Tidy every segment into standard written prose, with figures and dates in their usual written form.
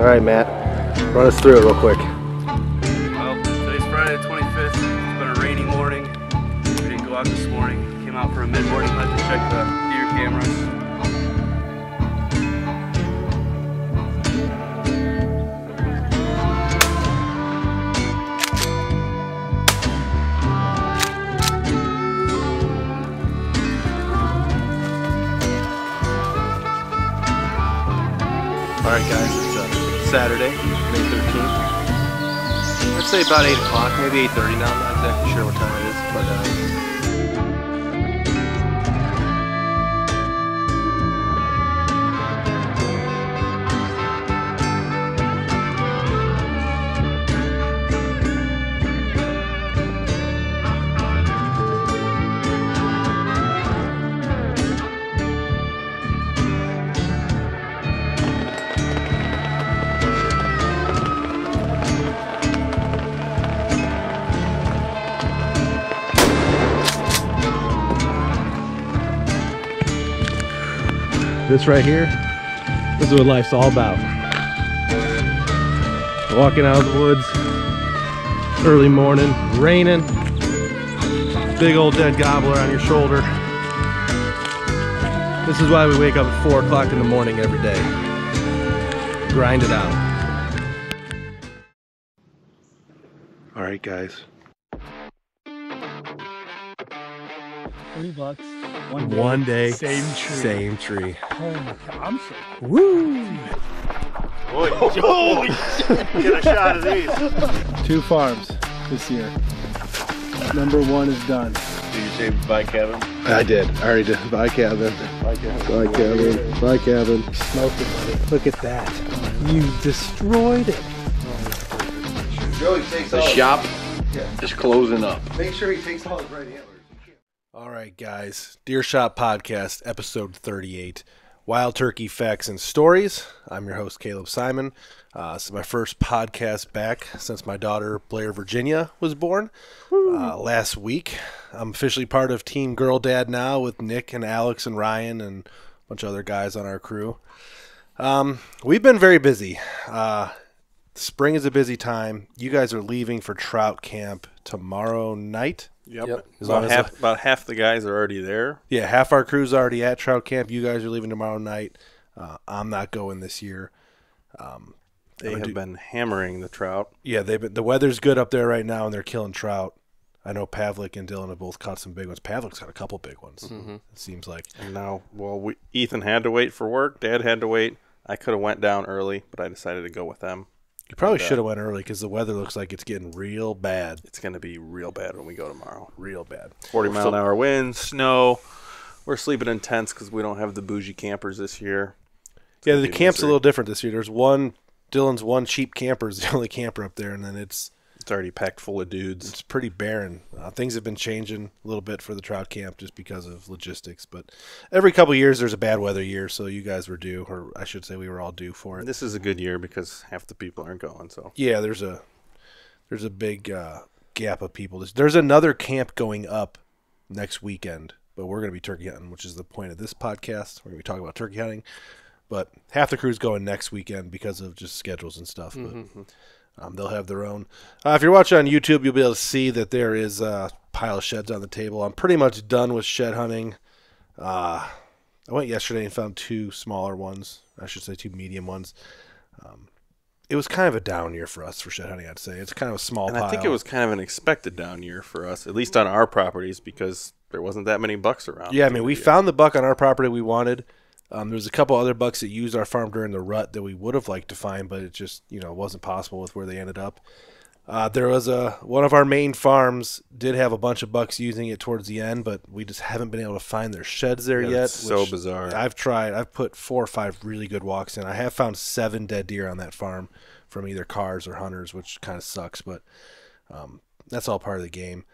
All right, Matt, run us through it real quick. Well, today's Friday the 25th. It's been a rainy morning. We didn't go out this morning. Came out for a mid-morning hunt to check the deer cameras. Alright guys, it's Saturday, May 13th. I'd say about 8 o'clock, maybe 8:30 now. I'm not exactly sure what time it is, but this right here, this is what life's all about. Walking out of the woods, early morning, raining, big old dead gobbler on your shoulder. This is why we wake up at 4 o'clock in the morning every day. Grind it out. All right, guys. $3. One day, same tree. Oh my God, I'm so cool. Woo! Boy, holy shit! Get a shot of these. 2 farms this year. Number 1 is done. Did you say bye, Kevin? I did. I already did. Bye, Kevin. Bye, Kevin. Bye, Kevin. Bye, Kevin. Smoking. Look at that. You destroyed it. Joey takes the shop. Just closing up. Make sure he takes all his right antlers. All right, guys, Deer Shop Podcast, episode 38, Wild Turkey Facts and Stories. I'm your host, Caleb Simon. This is my first podcast back since my daughter, Blair Virginia, was born last week. I'm officially part of Team Girl Dad now with Nick and Alex and Ryan and a bunch of other guys on our crew. We've been very busy. Spring is a busy time. You guys are leaving for trout camp tomorrow night. Yep. About half the guys are already there. Yeah, half our crew's already at trout camp. You guys are leaving tomorrow night. I'm not going this year. They have been hammering the trout. Yeah, the weather's good up there right now, and they're killing trout. I know Pavlik and Dylan have both caught some big ones. Pavlik's got a couple big ones, it seems like. And now, well, Ethan had to wait for work. Dad had to wait. I could have went down early, but I decided to go with them. You probably should have went early because the weather looks like it's getting real bad. It's going to be real bad when we go tomorrow. Real bad. 40-mile-an-hour winds, snow. We're sleeping in tents because we don't have the bougie campers this year. Yeah, the camp's a little different this year. There's Dylan's cheap camper is the only camper up there, and then it's already packed full of dudes. It's pretty barren. Things have been changing a little bit for the trout camp just because of logistics. But every couple of years there's a bad weather year, so you guys were due, or I should say we were all due for it. This is a good year because half the people aren't going. So yeah, there's a big gap of people. There's another camp going up next weekend, but we're going to be turkey hunting, which is the point of this podcast. We're going to be talking about turkey hunting. But half the crew's going next weekend because of just schedules and stuff. But they'll have their own. If you're watching on YouTube, you'll be able to see that there is a pile of sheds on the table. I'm pretty much done with shed hunting. I went yesterday and found 2 smaller ones. I should say 2 medium ones. It was kind of a down year for us for shed hunting, I'd say. It's kind of a small pile. I think it was kind of an expected down year for us, at least on our properties, because there wasn't that many bucks around. Yeah, I mean, we found the buck on our property we wanted. There was a couple other bucks that used our farm during the rut that we would have liked to find, but it just, wasn't possible with where they ended up. There was one of our main farms did have a bunch of bucks using it towards the end, but we just haven't been able to find their sheds there yet. It's so bizarre. I've tried. I've put 4 or 5 really good walks in. I have found 7 dead deer on that farm from either cars or hunters, which kind of sucks, but that's all part of the game.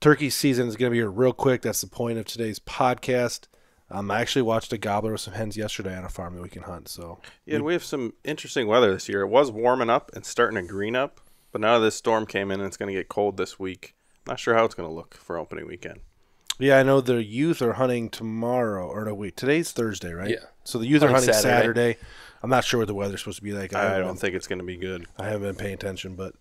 Turkey season is going to be here real quick. That's the point of today's podcast. I actually watched a gobbler with some hens yesterday on a farm that we can hunt. So yeah, we have some interesting weather this year. It was warming up and starting to green up, but now this storm came in and it's going to get cold this week. Not sure how it's going to look for opening weekend. Yeah, I know the youth are hunting tomorrow. Or no, wait, today's Thursday, right? Yeah. So the youth are hunting Saturday. I'm not sure what the weather's supposed to be like. I don't think it's going to be good. I haven't been paying attention, but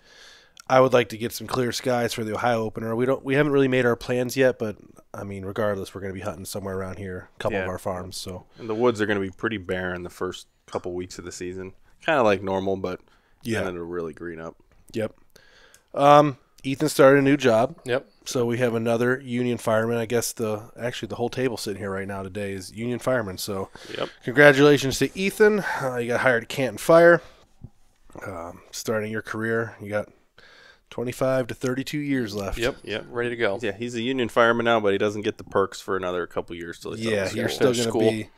I would like to get some clear skies for the Ohio opener. We haven't really made our plans yet, but I mean, regardless, we're going to be hunting somewhere around here, a couple of our farms. So and the woods are going to be pretty barren the first couple weeks of the season, kind of like normal, but yeah, it'll really green up. Yep. Ethan started a new job. Yep. So we have another union fireman. I guess the whole table sitting here right now today is union firemen. So congratulations to Ethan. You got hired at Canton Fire. Starting your career, you got 25 to 32 years left. Yep. Yep. Ready to go. Yeah. He's a union fireman now, but he doesn't get the perks for another couple years till he's done school. You're still going to be.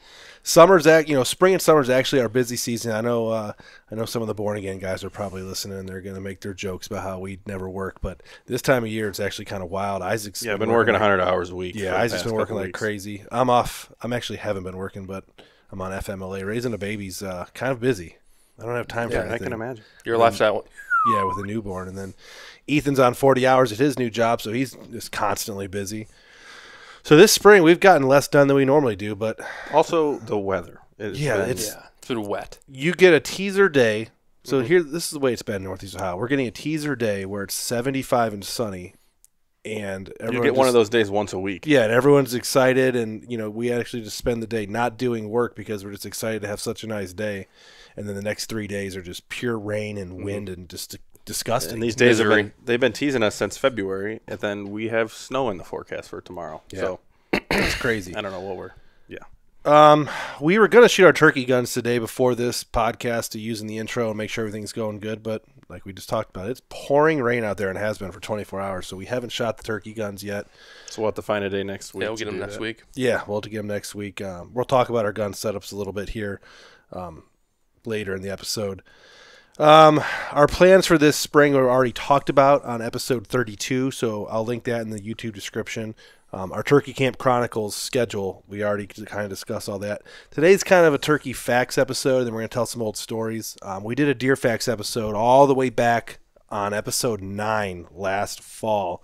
Summer's spring and summer's actually our busy season. I know some of the born again guys are probably listening and they're gonna make their jokes about how we never work, but this time of year it's actually kind of wild. Isaac's I've been working 100 hours a week. Yeah, Isaac's been working like crazy. I'm off. I'm actually haven't been working, but I'm on FMLA. Raising a baby's kind of busy. I don't have time for anything. I can imagine your lifestyle. Yeah, with a newborn, and then Ethan's on 40 hours at his new job, so he's just constantly busy. So this spring, we've gotten less done than we normally do, but... Also, the weather. It's been wet. You get a teaser day. So this is the way it's been in Northeast Ohio. We're getting a teaser day where it's 75 and sunny. And you get one of those days once a week. Yeah, and everyone's excited. And, we actually just spend the day not doing work because we're just excited to have such a nice day. And then the next 3 days are just pure rain and wind and just... disgusting. And these days they've been teasing us since February, and then we have snow in the forecast for tomorrow. Yeah. So it's crazy. I don't know what we're we were gonna shoot our turkey guns today before this podcast to use in the intro and make sure everything's going good, but like we just talked about, it's pouring rain out there and has been for 24 hours, so we haven't shot the turkey guns yet. So we'll have to find a day next week. Yeah, we'll get them next week. Yeah, we'll have to get them next week. We'll talk about our gun setups a little bit here later in the episode. Our plans for this spring were already talked about on episode 32, so I'll link that in the YouTube description. Our Turkey Camp Chronicles schedule, we already kind of discussed all that. Today's kind of a turkey facts episode, and then we're going to tell some old stories. We did a deer facts episode all the way back on episode 9 last fall,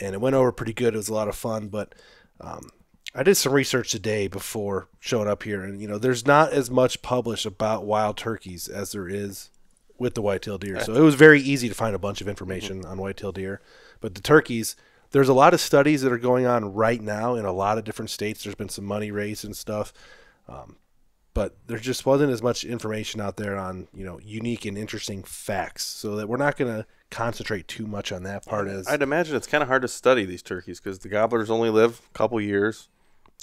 and it went over pretty good. It was a lot of fun, but I did some research today before showing up here, and there's not as much published about wild turkeys as there is with the white-tailed deer. So it was very easy to find a bunch of information on white-tailed deer. But the turkeys, there's a lot of studies that are going on right now in a lot of different states. There's been some money raised and stuff. But there just wasn't as much information out there on, unique and interesting facts. So that we're not going to concentrate too much on that part. I'd imagine it's kind of hard to study these turkeys because the gobblers only live a couple years.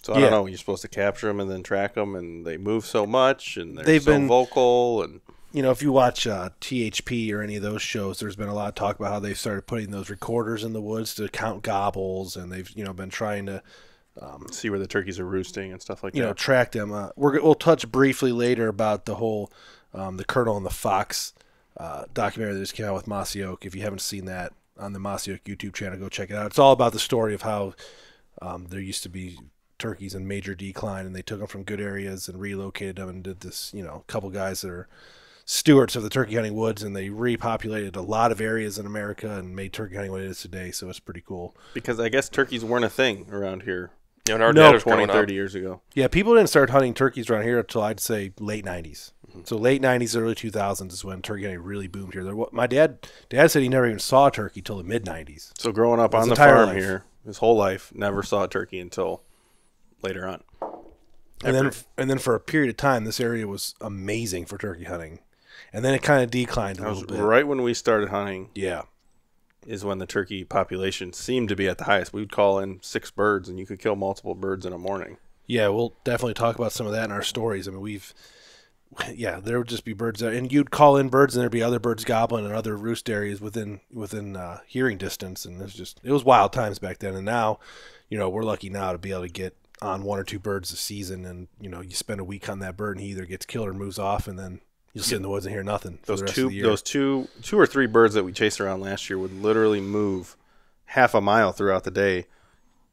So I don't know. You're supposed to capture them and then track them, and they move so much, and they've been vocal and... if you watch THP or any of those shows, there's been a lot of talk about how they've started putting those recorders in the woods to count gobbles, and they've, been trying to see where the turkeys are roosting and stuff like that. Track them. We'll touch briefly later about the whole the Colonel and the Fox documentary that just came out with Mossy Oak. If you haven't seen that on the Mossy Oak YouTube channel, go check it out. It's all about the story of how there used to be turkeys in major decline, and they took them from good areas and relocated them and did this, couple guys that are stewards of the turkey hunting woods, and they repopulated a lot of areas in America and made turkey hunting what it is today. So it's pretty cool because I guess turkeys weren't a thing around here 20-30 years ago. Yeah, people didn't start hunting turkeys around here until I'd say late 90s. So late 90s, early 2000s is when turkey hunting really boomed here. My dad said he never even saw a turkey till the mid 90s. So growing up on the farm here his whole life, never saw a turkey until later on. And then for a period of time this area was amazing for turkey hunting. And then it kind of declined a little bit. Right when we started hunting, is when the turkey population seemed to be at the highest. We would call in 6 birds, and you could kill multiple birds in a morning. Yeah, we'll definitely talk about some of that in our stories. I mean, there would just be birds there, and you'd call in birds, and there'd be other birds gobbling in other roost areas within hearing distance. And it was wild times back then. And now, we're lucky now to be able to get on 1 or 2 birds a season, and you spend a week on that bird, and he either gets killed or moves off, and then. You'll sit in the woods and hear nothing. Those two or three birds that we chased around last year would literally move half a mile throughout the day,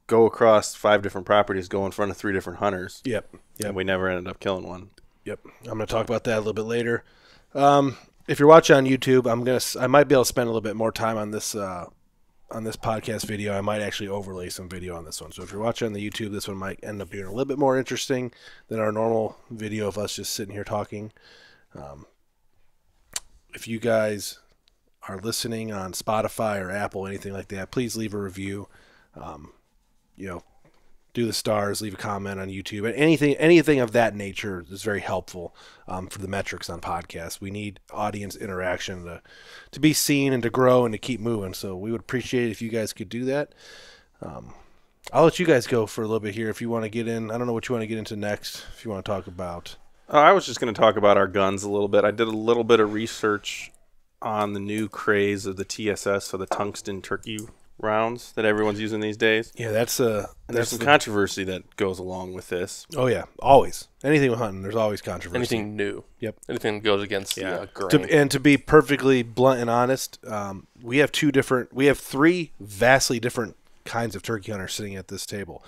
go across 5 different properties, go in front of 3 different hunters. Yep. And we never ended up killing one. Yep. I'm going to talk about that a little bit later. If you're watching on YouTube, I might be able to spend a little bit more time on this on this podcast video, I might actually overlay some video on this one. So if you're watching on the YouTube, this one might end up being a little bit more interesting than our normal video of us just sitting here talking. If you guys are listening on Spotify or Apple, anything like that, please leave a review. You know, do the stars, leave a comment on YouTube, and anything of that nature is very helpful for the metrics on podcasts. We need audience interaction to be seen and to grow and to keep moving. So we would appreciate it if you guys could do that. I'll let you guys go for a little bit here if you want to get in. I don't know what you want to get into next. If you want to talk about, I was just going to talk about our guns a little bit. I did a little bit of research on the new craze of the TSS, so the tungsten turkey rounds that everyone's using these days. Yeah, that's there's some controversy that goes along with this. Oh yeah, always. Anything with hunting, there's always controversy. Anything new. Yep. Anything that goes against the grain. And to be perfectly blunt and honest, we have three vastly different kinds of turkey hunters sitting at this table.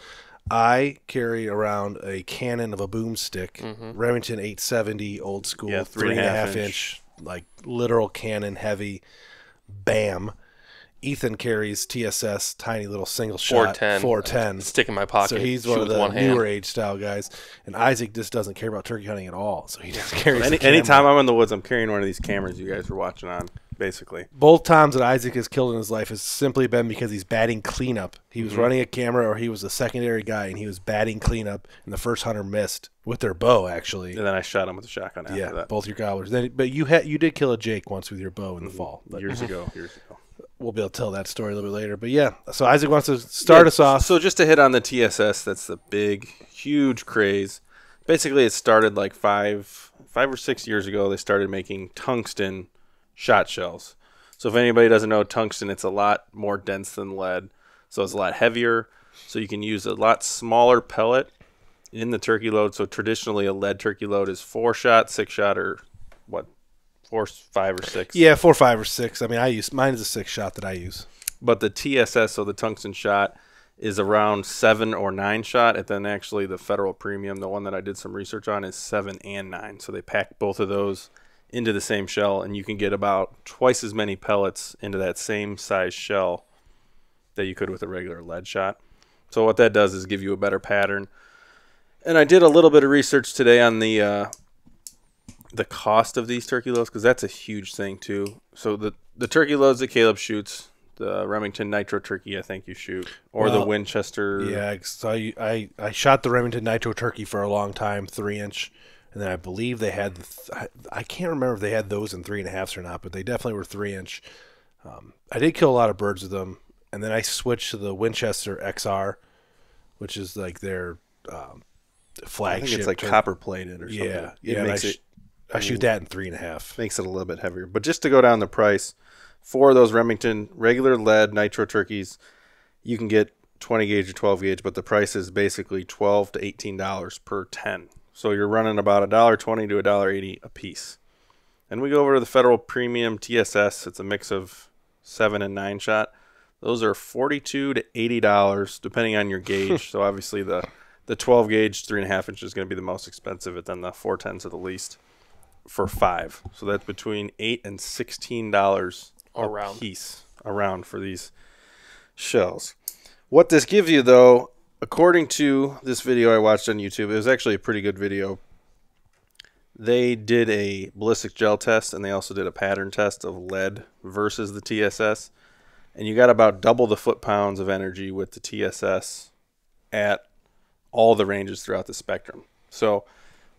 I carry around a cannon of a boomstick, Remington 870, old school, yeah, three and a half inch, like literal cannon heavy, bam. Ethan carries TSS, tiny little single shot, 410. Stick in my pocket. So he's one of the newer age style guys. And Isaac just doesn't care about turkey hunting at all. So he just carries Anytime I'm in the woods, I'm carrying one of these cameras you guys were watching on, basically. Both times that Isaac has killed in his life has simply been because he's batting cleanup. He was running a camera, or he was a secondary guy, and he was batting cleanup, and the first hunter missed with their bow, actually. And then I shot him with a shotgun after that. Yeah, both your gobblers. Then, but you did kill a Jake once with your bow in the fall. But years ago. We'll be able to tell that story a little bit later. But, yeah, so Isaac wants to start us off. So just to hit on the TSS, that's the big, huge craze. Basically, it started like five or six years ago. They started making tungsten shot shells. So if anybody doesn't know tungsten, it's a lot more dense than lead. So it's a lot heavier. So you can use a lot smaller pellet in the turkey load. So traditionally, a lead turkey load is 4-shot, 6-shot, or what? 4, 5, or 6. Yeah, 4, 5, or 6. I mean, I use mine is a 6-shot that I use. But the TSS, so the tungsten shot, is around 7 or 9-shot. And then actually the Federal Premium, the one that I did some research on, is 7 and 9. So they pack both of those into the same shell, and you can get about twice as many pellets into that same size shell that you could with a regular lead shot. So what that does is give you a better pattern. And I did a little bit of research today on the cost of these turkey loads, because that's a huge thing too. So the turkey loads that Caleb shoots, the Remington Nitro Turkey, I think you shoot, or the Winchester. Yeah, so I shot the Remington Nitro Turkey for a long time, 3-inch, and then I believe they had I can't remember if they had those in 3.5s or not, but they definitely were 3-inch. I did kill a lot of birds with them, and then I switched to the Winchester XR, which is like their flagship. I think it's like copper plated or something. Yeah, yeah. I shoot that in 3.5. Makes it a little bit heavier. But just to go down the price, for those Remington regular lead Nitro Turkeys, you can get 20 gauge or 12 gauge, but the price is basically $12 to $18 per 10. So you're running about $1.20 to $1.80 a piece. And we go over to the Federal Premium TSS. It's a mix of 7 and 9 shot. Those are $42 to $80, depending on your gauge. So obviously the 12 gauge, 3.5 inch is going to be the most expensive, and then the 410s are the least. For 5, so that's between $8 and $16 a piece around for these shells. What this gives you, though, according to this video I watched on YouTube, it was actually a pretty good video. They did a ballistic gel test, and they also did a pattern test of lead versus the TSS, and you got about double the foot-pounds of energy with the TSS at all the ranges throughout the spectrum. So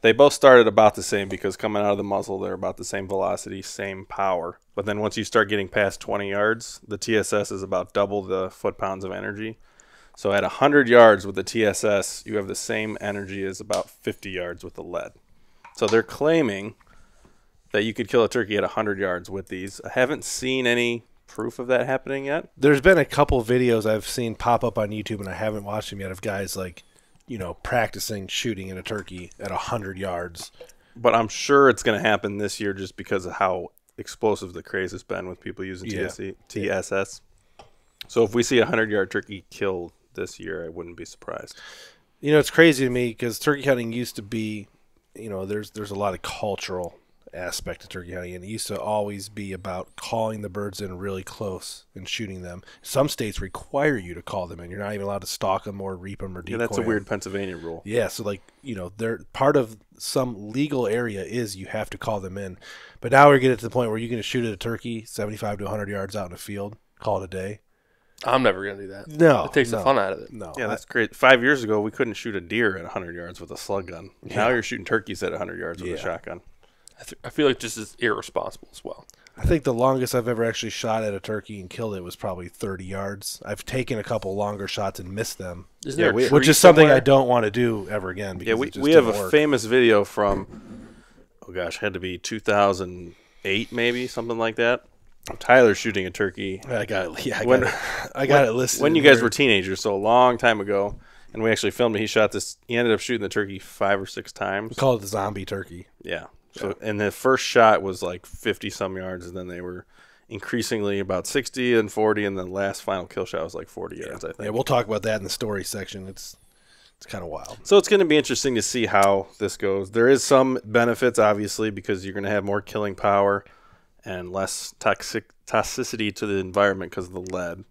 they both started about the same, because coming out of the muzzle, they're about the same velocity, same power. But then once you start getting past 20 yards, the TSS is about double the foot-pounds of energy. So at 100 yards with the TSS, you have the same energy as about 50 yards with the lead. So they're claiming that you could kill a turkey at 100 yards with these. I haven't seen any proof of that happening yet. There's been a couple videos I've seen pop up on YouTube, and I haven't watched them yet, of guys like, you know, practicing shooting at a turkey at 100 yards. But I'm sure it's going to happen this year just because of how explosive the craze has been with people using TSS. Yeah. So if we see a 100-yard turkey killed this year, I wouldn't be surprised. You know, it's crazy to me because turkey hunting used to be, you know, there's a lot of cultural aspect of turkey hunting, and it used to always be about calling the birds in really close and shooting them. Some states require you to call them in. You're not even allowed to stalk them or reap them or decoy them. Yeah, that's a weird Pennsylvania rule. Yeah, so like, you know, they're part of some legal area is you have to call them in. But now we're getting to the point where you're going to shoot at a turkey 75 to 100 yards out in a field, call it a day. I'm never going to do that. No. It takes the fun out of it. No. Yeah, that's great. 5 years ago, we couldn't shoot a deer at 100 yards with a slug gun. Yeah. Now you're shooting turkeys at 100 yards with a shotgun. I feel like this is irresponsible as well. I think the longest I've ever actually shot at a turkey and killed it was probably 30 yards. I've taken a couple longer shots and missed them, which is something I don't want to do ever again. Because we have a famous video from, oh gosh, had to be 2008 maybe, something like that. Tyler shooting a turkey. I got it listed. When you guys were teenagers, so a long time ago, and we actually filmed it. He shot this. He ended up shooting the turkey 5 or 6 times. We call it the zombie turkey. Yeah. So, and the first shot was like 50-some yards, and then they were increasingly about 60 and 40, and the last final kill shot was like 40 yards, I think. Yeah, we'll talk about that in the story section. It's kind of wild. So it's going to be interesting to see how this goes. There is some benefits, obviously, because you're going to have more killing power and less toxicity to the environment because of the lead.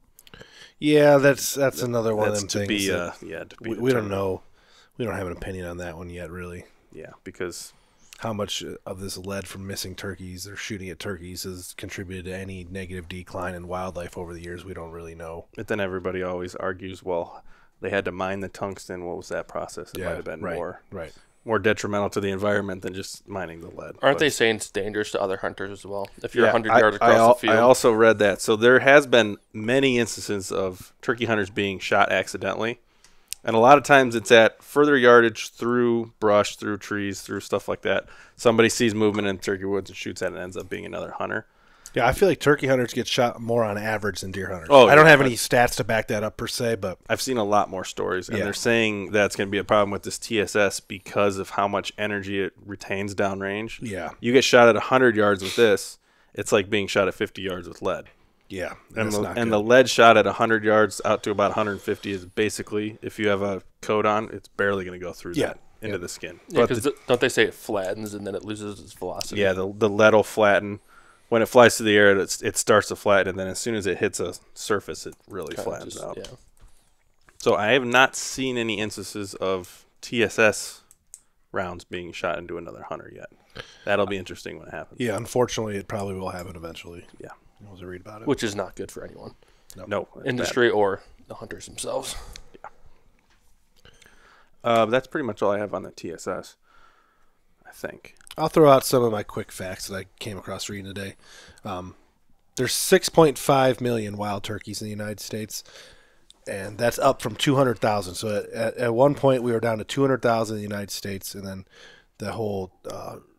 Yeah, that's another one of them things. We don't know. We don't have an opinion on that one yet, really. Yeah, because how much of this lead from missing turkeys or shooting at turkeys has contributed to any negative decline in wildlife over the years, we don't really know. But then everybody always argues, well, they had to mine the tungsten. What was that process? It might have been more detrimental to the environment than just mining the lead. Aren't they saying it's dangerous to other hunters as well? If you're 100 yards across the field. I also read that. So there has been many instances of turkey hunters being shot accidentally. And a lot of times it's at further yardage through brush, through trees, through stuff like that. Somebody sees movement in turkey woods and shoots at it and ends up being another hunter. Yeah, I feel like turkey hunters get shot more on average than deer hunters. I don't have any stats to back that up per se, but I've seen a lot more stories, and they're saying that's going to be a problem with this TSS because of how much energy it retains downrange. Yeah. You get shot at 100 yards with this, it's like being shot at 50 yards with lead. Yeah. And the lead shot at 100 yards out to about 150 is basically, if you have a coat on, it's barely going to go through that into the skin. Yeah, because don't they say it flattens and then it loses its velocity? Yeah, the lead will flatten. When it flies through the air, it starts to flatten, and then as soon as it hits a surface, it really flattens out. Yeah. So I have not seen any instances of TSS rounds being shot into another hunter yet. That'll be interesting when it happens. Yeah, unfortunately, it probably will happen eventually. Yeah. I was read about it. Which is not good for anyone. No. Industry or the hunters themselves. Yeah. That's pretty much all I have on the TSS, I think. I'll throw out some of my quick facts that I came across reading today. There's 6.5 million wild turkeys in the United States, and that's up from 200,000. So at one point we were down to 200,000 in the United States, and then the whole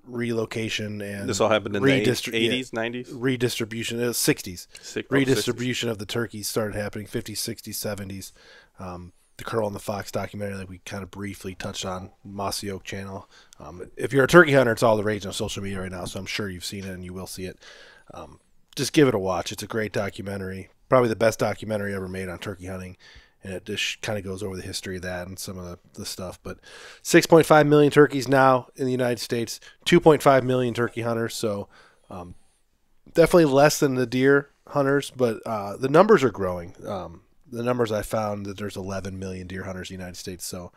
relocation and this all happened in the 80s, 90s, redistribution, 60s, redistribution 60s. Of the turkeys started happening 50s, 60s, 70s. The Curl and the Fox documentary that we kind of briefly touched on, Mossy Oak channel. If you're a turkey hunter, it's all the rage on social media right now, so I'm sure you've seen it and you will see it. Just give it a watch. It's a great documentary, probably the best documentary ever made on turkey hunting, and it just kind of goes over the history of that and some of the stuff. But 6.5 million turkeys now in the United States, 2.5 million turkey hunters, so definitely less than the deer hunters, but the numbers are growing. The numbers I found that there's 11 million deer hunters in the United States, so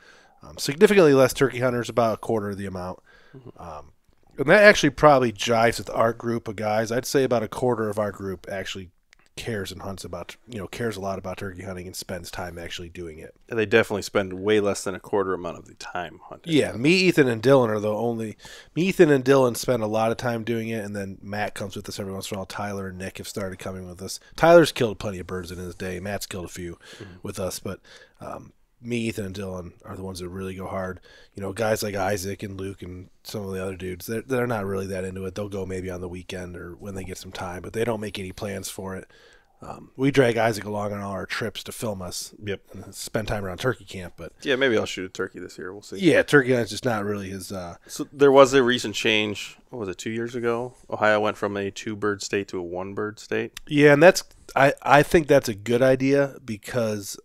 significantly less turkey hunters, about a quarter of the amount. And that actually probably jives with our group of guys. I'd say about a quarter of our group actually cares and hunts about, you know, cares a lot about turkey hunting and spends time actually doing it. And they definitely spend way less than a quarter amount of the time hunting. Yeah, me, Ethan, and Dylan are the only. Me, Ethan, and Dylan spend a lot of time doing it, and then Matt comes with us every once in a while. Tyler and Nick have started coming with us. Tyler's killed plenty of birds in his day. Matt's killed a few with us, but me, Ethan, and Dylan are the ones that really go hard. You know, guys like Isaac and Luke and some of the other dudes, they're not really that into it. They'll go maybe on the weekend or when they get some time, but they don't make any plans for it. We drag Isaac along on all our trips to film us. Yep. And spend time around turkey camp. But yeah, maybe I'll shoot a turkey this year. We'll see. Yeah, turkey is just not really his. So there was a recent change. What was it, 2 years ago? Ohio went from a 2-bird state to a 1-bird state. Yeah, and that's I think that's a good idea because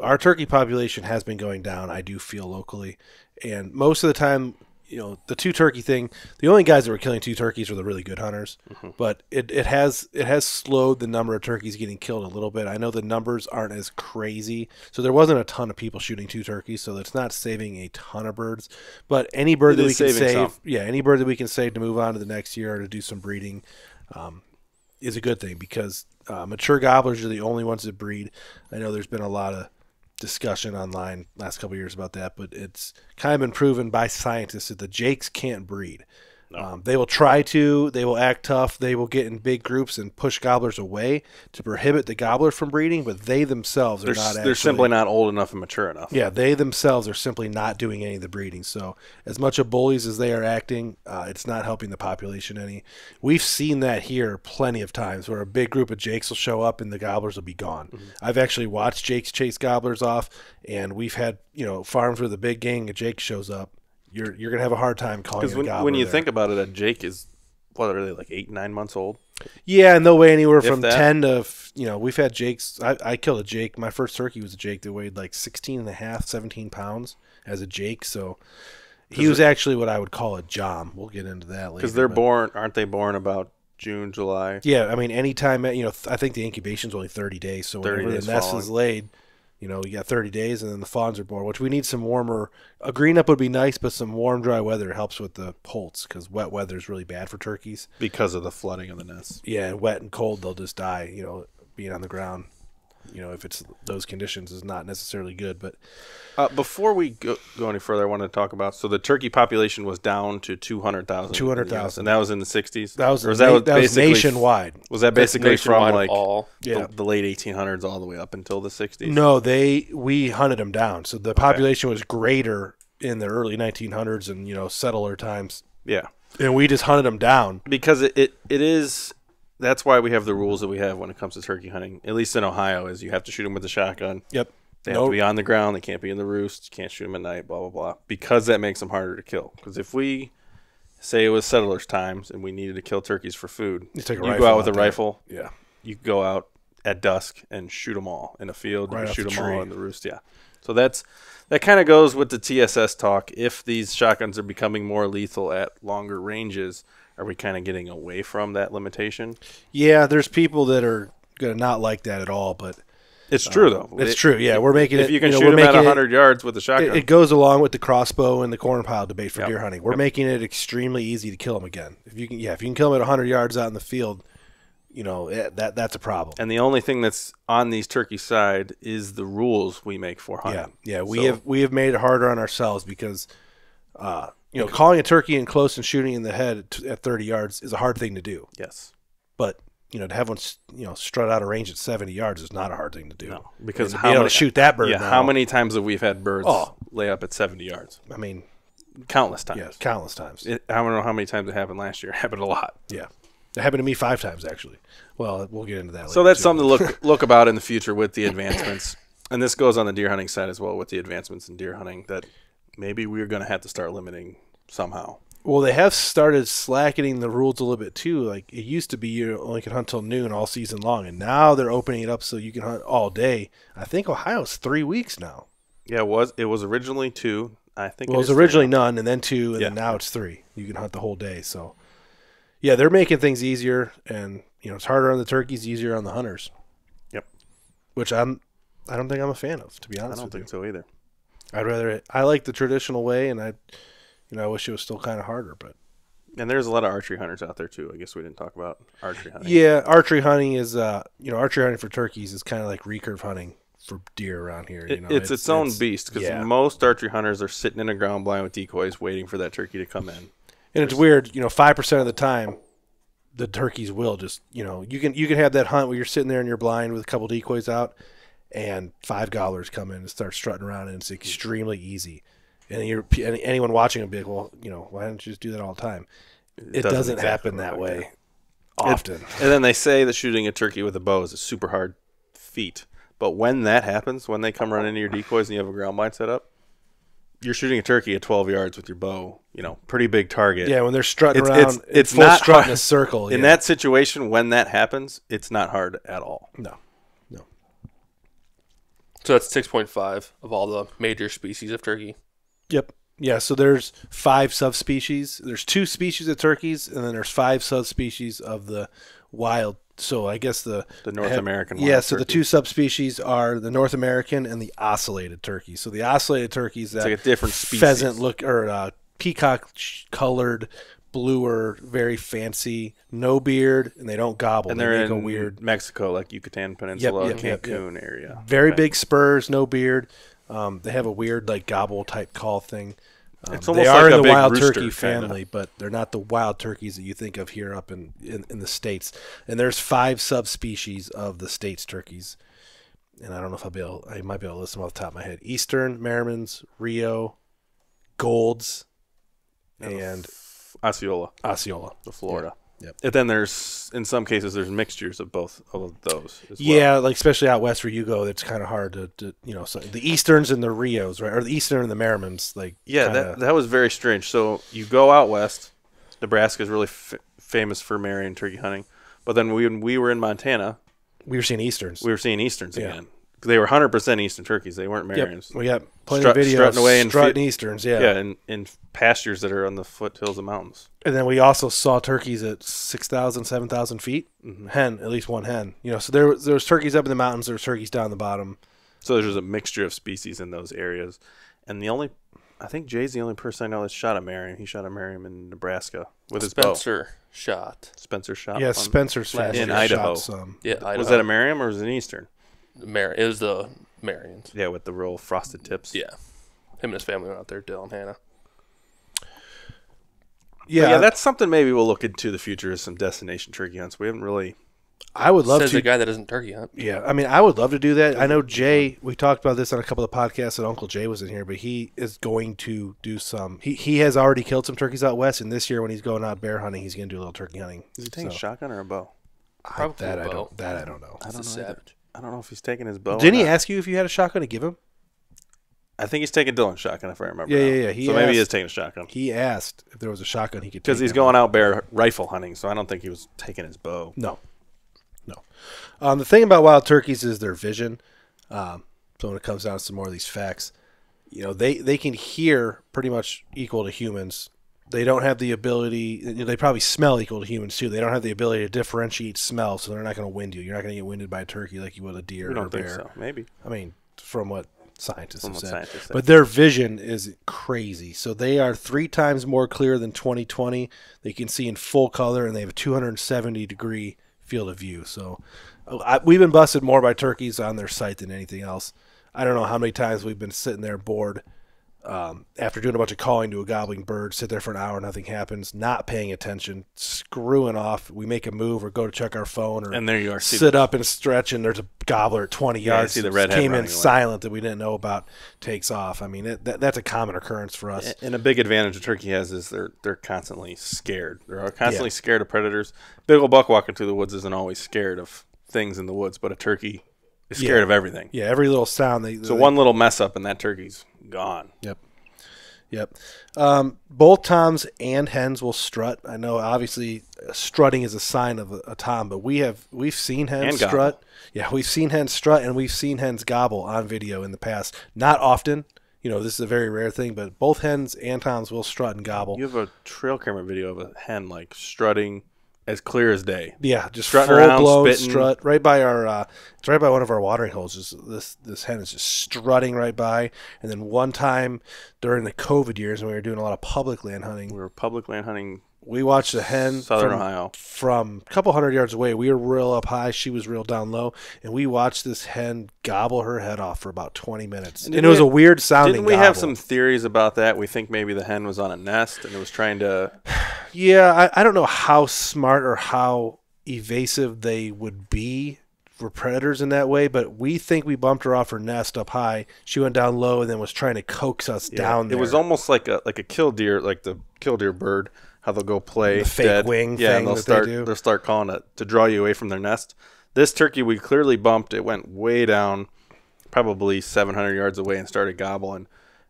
our turkey population has been going down, I do feel, locally. And most of the time, you know, the two turkey thing, the only guys that were killing two turkeys were the really good hunters, but it has slowed the number of turkeys getting killed a little bit. I know the numbers aren't as crazy, so there wasn't a ton of people shooting two turkeys, so that's not saving a ton of birds, but any bird that we can save, yeah, any bird that we can save to move on to the next year or to do some breeding is a good thing, because mature gobblers are the only ones that breed. I know there's been a lot of discussion online last couple of years about that, but it's kind of been proven by scientists that the jakes can't breed. They will try to, they will act tough, they will get in big groups and push gobblers away to prohibit the gobbler from breeding, but they themselves are not they're simply not old enough and mature enough. Yeah, they themselves are simply not doing any of the breeding. So as much of bullies as they are acting, it's not helping the population any. We've seen that here plenty of times where a big group of jakes will show up and the gobblers will be gone. I've actually watched jakes chase gobblers off, and we've had, you know, farms where the big gang of jakes shows up. You're gonna have a hard time calling it a gobbler. When you think about it, a jake is what are they, like 8, 9 months old? Yeah, and they'll weigh anywhere from 10 to, you know, we've had jakes. I killed a jake. My first turkey was a jake that weighed like 16.5, 17 pounds as a jake. So he was actually what I would call a jom. We'll get into that later. Because they're born, aren't they? Born about June, July. Yeah, I mean, anytime, you know, I think the incubation's only 30 days. So whenever the nest is laid, you know, you got 30 days, and then the fawns are born, which we need some warmer. A green-up would be nice, but some warm, dry weather helps with the poults, because wet weather is really bad for turkeys. Because of the flooding of the nests. Yeah, and wet and cold, they'll just die, you know, being on the ground. You know, if it's those conditions is not necessarily good. But before we go any further, I wanted to talk about, so the turkey population was down to 200,000. 200,000. And that was in the 60s? That was, that was nationwide. Was that basically from like the late 1800s all the way up until the 60s? No, we hunted them down. So the population was greater in the early 1900s and, you know, settler times. Yeah. And we just hunted them down. Because it is... That's why we have the rules that we have when it comes to turkey hunting, at least in Ohio, is you have to shoot them with a shotgun. Yep. They have to be on the ground. They can't be in the roost. You can't shoot them at night, blah, blah, blah, because that makes them harder to kill. Because if we say it was settlers' times and we needed to kill turkeys for food, you go out with a rifle. Yeah. You go out at dusk and shoot them all in a field. You shoot them all in the roost. Yeah. So that kind of goes with the TSS talk. If these shotguns are becoming more lethal at longer ranges, are we kind of getting away from that limitation? Yeah, there's people that are going to not like that at all, but it's true though. It's true. Yeah, we're making it. If you can shoot them at 100 yards with a shotgun, it goes along with the crossbow and the corn pile debate for deer hunting. We're making it extremely easy to kill them again. If you can kill them at 100 yards out in the field, you know that's a problem. And the only thing that's on these turkey side is the rules we make for hunting. Yeah, we have made it harder on ourselves because. You know, calling a turkey in close and shooting in the head at 30 yards is a hard thing to do. Yes. But, you know, to have one, you know, strut out of range at 70 yards is not a hard thing to do. No, because how many shoot that bird? Yeah, how many times have we had birds lay up at 70 yards? I mean, countless times. Yeah, countless times. I don't know how many times it happened last year. It happened a lot. Yeah. It happened to me 5 times, actually. Well, we'll get into that later. So that's something to look about in the future with the advancements. And this goes on the deer hunting side as well with the advancements in deer hunting that – maybe we're going to have to start limiting somehow. Well, they have started slackening the rules a little bit too. Like it used to be you only could hunt till noon all season long, and now they're opening it up so you can hunt all day. I think Ohio's 3 weeks now. Yeah, it was originally 2. I think it was originally none, and then 2, and then now it's 3. You can hunt the whole day. So, yeah, they're making things easier, and you know it's harder on the turkeys, easier on the hunters. Yep. Which I don't think I'm a fan of, to be honest. I don't think so either. I like the traditional way, and I wish it was still kind of harder, but. And there's a lot of archery hunters out there too. I guess we didn't talk about archery hunting. Yeah, archery hunting is, you know, archery hunting for turkeys is kind of like recurve hunting for deer around here. You know, it's own beast because most archery hunters are sitting in a ground blind with decoys, waiting for that turkey to come in. And it's weird, you know, 5% of the time, the turkeys will just, you know, you can have that hunt where you're sitting there in your blind with a couple decoys out. And 5 gobblers come in and start strutting around, and it's extremely easy. And anyone watching will be like, well, you know, why don't you just do that all the time? It doesn't happen that way often. And then they say that shooting a turkey with a bow is a super hard feat. But when that happens, when they come running into your decoys and you have a ground blind set up, you're shooting a turkey at 12 yards with your bow, you know, pretty big target. Yeah, when they're strutting around, it's not strutting in a circle. In that situation, when that happens, it's not hard at all. No. So that's 6.5 of all the major species of turkey. Yep. Yeah, so there's 5 subspecies. There's 2 species of turkeys, and then there's 5 subspecies of the wild. So I guess the North American wild. Yeah, so turkey. The 2 subspecies are the North American and the oscillated turkey. So the oscillated turkey is that like a different species. Pheasant look or peacock colored, bluer, very fancy, no beard, and they don't gobble. And they're in weird Mexico, like Yucatan Peninsula, Cancun area. Very big spurs, no beard. They have a weird like gobble type call thing. It's almost they are like in the wild turkey family, but they're not the wild turkeys that you think of here up in the States. And there's 5 subspecies of the States turkeys. And I don't know if I'll be able, I might be able to list them off the top of my head. Eastern, Merriman's, Rio, Golds, and Osceola. Osceola. The Florida. Yeah. Yep. And then there's, in some cases, there's mixtures of both of those as well. Yeah, like especially out west where you go, it's kind of hard to you know, so the Easterns and the Rios, right? Or the Eastern and the Merrimans. Like, yeah, that was very strange. So you go out west, Nebraska is really famous for Merriman and turkey hunting. But then when we were in Montana, we were seeing Easterns. We were seeing Easterns again. They were 100% Eastern turkeys. They weren't Merrimans. Yep. We got plenty of videos strutting away in Easterns, yeah, in pastures that are on the foothills of mountains. And then we also saw turkeys at 6,000, 7,000 feet. Mm-hmm. Hen, at least one hen. You know, so there was turkeys up in the mountains. There was turkeys down the bottom. So there's a mixture of species in those areas. And the only, I think Jay's the only person I know that shot a Merriam. He shot a Merriam in Nebraska with his bow. Spencer shot. Yeah, Spencer's shot in Idaho. Yeah, Idaho. Was that a Merriam or was it an Eastern? It was the Marians. Yeah, with the real frosted tips. Yeah. Him and his family went out there, Dylan, Hannah. Yeah. But yeah, that's something maybe we'll look into the future is some destination turkey hunts. We haven't really. I would love to. Says a guy that doesn't turkey hunt. Yeah, I mean, I would love to do that. I know Jay, we talked about this on a couple of podcasts that Uncle Jay was in here, but he is going to do some. He has already killed some turkeys out west, and this year when he's going out bear hunting, he's going to do a little turkey hunting. Is he taking a shotgun or a bow? Probably a bow. That I don't know. I don't know. I don't know if he's taking his bow. Didn't he ask you if you had a shotgun to give him? I think he's taking Dylan's shotgun, if I remember. Yeah. So maybe he is taking a shotgun. He asked if there was a shotgun he could take. Because he's going out bear rifle hunting, so I don't think he was taking his bow. No. The thing about wild turkeys is their vision. So when it comes down to some more of these facts, you know, they can hear pretty much equal to humans. They don't have the ability, you know, they probably smell equal to humans too. They don't have the ability to differentiate smell, so they're not going to wind you. You're not going to get winded by a turkey like you would a deer or a bear. So. Maybe. I mean, from what scientists have said. But their vision is crazy. So they are 3 times more clear than 20/20. They can see in full color, and they have a 270-degree field of view. So we've been busted more by turkeys on their sight than anything else. I don't know how many times we've been sitting there bored. After doing a bunch of calling to a gobbling bird, sit there for an hour, nothing happens, not paying attention, screwing off. We make a move or go to check our phone or and there you are, sit up and stretch, and there's a gobbler at 20 yards that came in silent that we didn't know about, takes off. I mean, that's a common occurrence for us. And a big advantage a turkey has is they're constantly scared. They're constantly scared of predators. Big old buck walking through the woods isn't always scared of things in the woods, but a turkey is scared of everything. Yeah, every little sound. One little mess up and that turkey's gone. Yep. Both toms and hens will strut. I know obviously strutting is a sign of a tom, but we've seen hens strut. Gobble. Yeah, we've seen hens strut and we've seen hens gobble on video in the past. Not often. You know, this is a very rare thing, but both hens and toms will strut and gobble. You have a trail camera video of a hen like strutting as clear as day. Yeah, just strutting around, spitting. Strut right by our it's right by one of our watering holes. Just this hen is just strutting right by. And then one time during the COVID years when we were doing a lot of public land hunting. We watched a hen Southern Ohio from a couple hundred yards away. We were real up high. She was real down low. And we watched this hen gobble her head off for about 20 minutes. And it was a weird sounding gobble. Didn't we have some theories about that? We think maybe the hen was on a nest and it was trying to... Yeah, I don't know how smart or how evasive they would be for predators in that way, but we think we bumped her off her nest up high. She went down low and then was trying to coax us down there. It was almost like a killdeer, like the killdeer bird. How they'll go play the fake wing thing and they'll start calling it to draw you away from their nest. This turkey we clearly bumped. It went way down, probably 700 yards away, and started gobbling.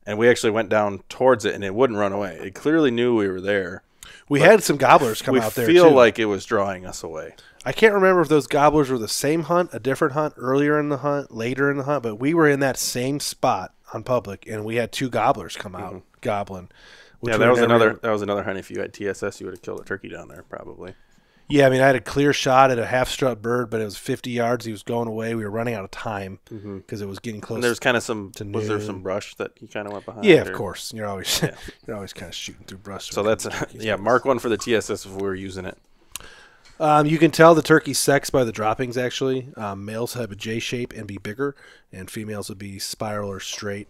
And we actually went down towards it, and it wouldn't run away. It clearly knew we were there. We had some gobblers come out there too. We feel like it was drawing us away. I can't remember if those gobblers were the same hunt, a different hunt, earlier in the hunt, later in the hunt, but we were in that same spot on public, and we had 2 gobblers come out goblin. Yeah, that was another hunt. If you had TSS, you would have killed a turkey down there probably. Yeah, I mean, I had a clear shot at a half-strut bird, but it was 50 yards. He was going away. We were running out of time because it was getting close. And there was kind of some – was there some brush that he kind of went behind? Yeah, or? Of course. You're always you're always kind of shooting through brush. So that's – yeah, mark one for the TSS if we were using it. You can tell the turkey's sex by the droppings, actually. Males have a J shape and be bigger, and females would be spiral or straight.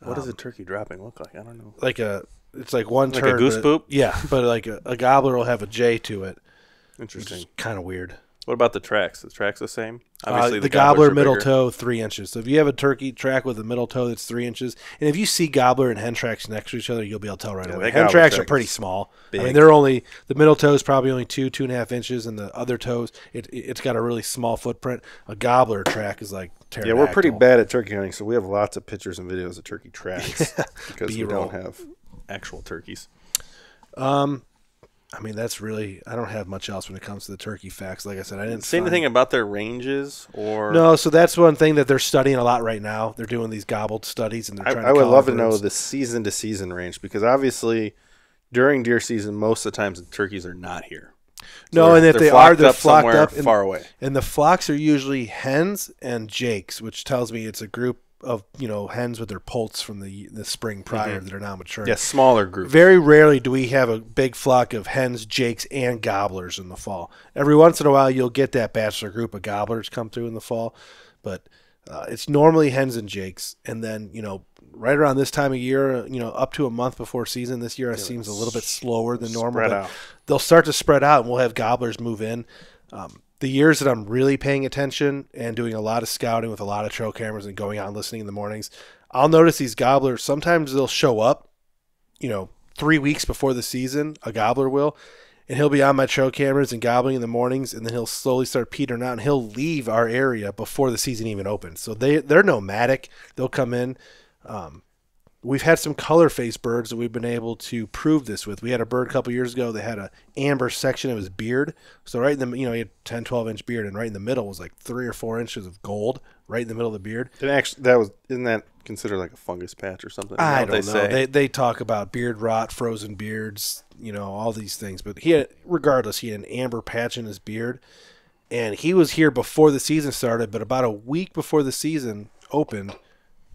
What does a turkey dropping look like? I don't know. Like a – it's like one turn. Like a goose poop? Yeah, but like a gobbler will have a J to it. Interesting. Kind of weird. What about the tracks? The tracks the same? Obviously, the gobbler middle toe 3 inches. So if you have a turkey track with a middle toe that's 3 inches, and if you see gobbler and hen tracks next to each other, you'll be able to tell right away. Hen tracks are pretty small. Big. I mean, they're only the middle toe is probably only 2.5 inches, and the other toes it's got a really small footprint. A gobbler track is like pterodactyl. Yeah, we're pretty bad at turkey hunting, so we have lots of pictures and videos of turkey tracks because we don't have actual turkeys. I mean, that's really, I don't have much else when it comes to the turkey facts. Like I said, I didn't say anything about their ranges or. No, so that's one thing that they're studying a lot right now. They're doing these gobbled studies, and they're trying to. I would love to know the season-to-season range, because obviously during deer season, most of the times the turkeys are not here. No, and if they are, they're flocked up far away. And the flocks are usually hens and jakes, which tells me it's a group of, you know, hens with their poults from the spring prior that are now mature. Yeah, smaller group. Very rarely do we have a big flock of hens, jakes, and gobblers in the fall. Every once in a while, you'll get that bachelor group of gobblers come through in the fall, but it's normally hens and jakes. And then, you know, right around this time of year, you know, up to a month before season, this year it seems a little bit slower than normal. But they'll start to spread out, and we'll have gobblers move in. The years that I'm really paying attention and doing a lot of scouting with a lot of trail cameras and going out and listening in the mornings, I'll notice these gobblers. Sometimes they'll show up, you know, 3 weeks before the season, a gobbler will, and he'll be on my trail cameras and gobbling in the mornings, and then he'll slowly start petering out, and he'll leave our area before the season even opens. So they're nomadic. They'll come in. We've had some color-faced birds that we've been able to prove this with. We had a bird a couple years ago that had an amber section of his beard. So right in the, you know, he had 10, 12-inch beard, and right in the middle was like 3 or 4 inches of gold right in the middle of the beard. And actually, isn't that considered like a fungus patch or something? I don't know. They talk about beard rot, frozen beards, you know, all these things. But he had, regardless, he had an amber patch in his beard, and he was here before the season started. But about a week before the season opened,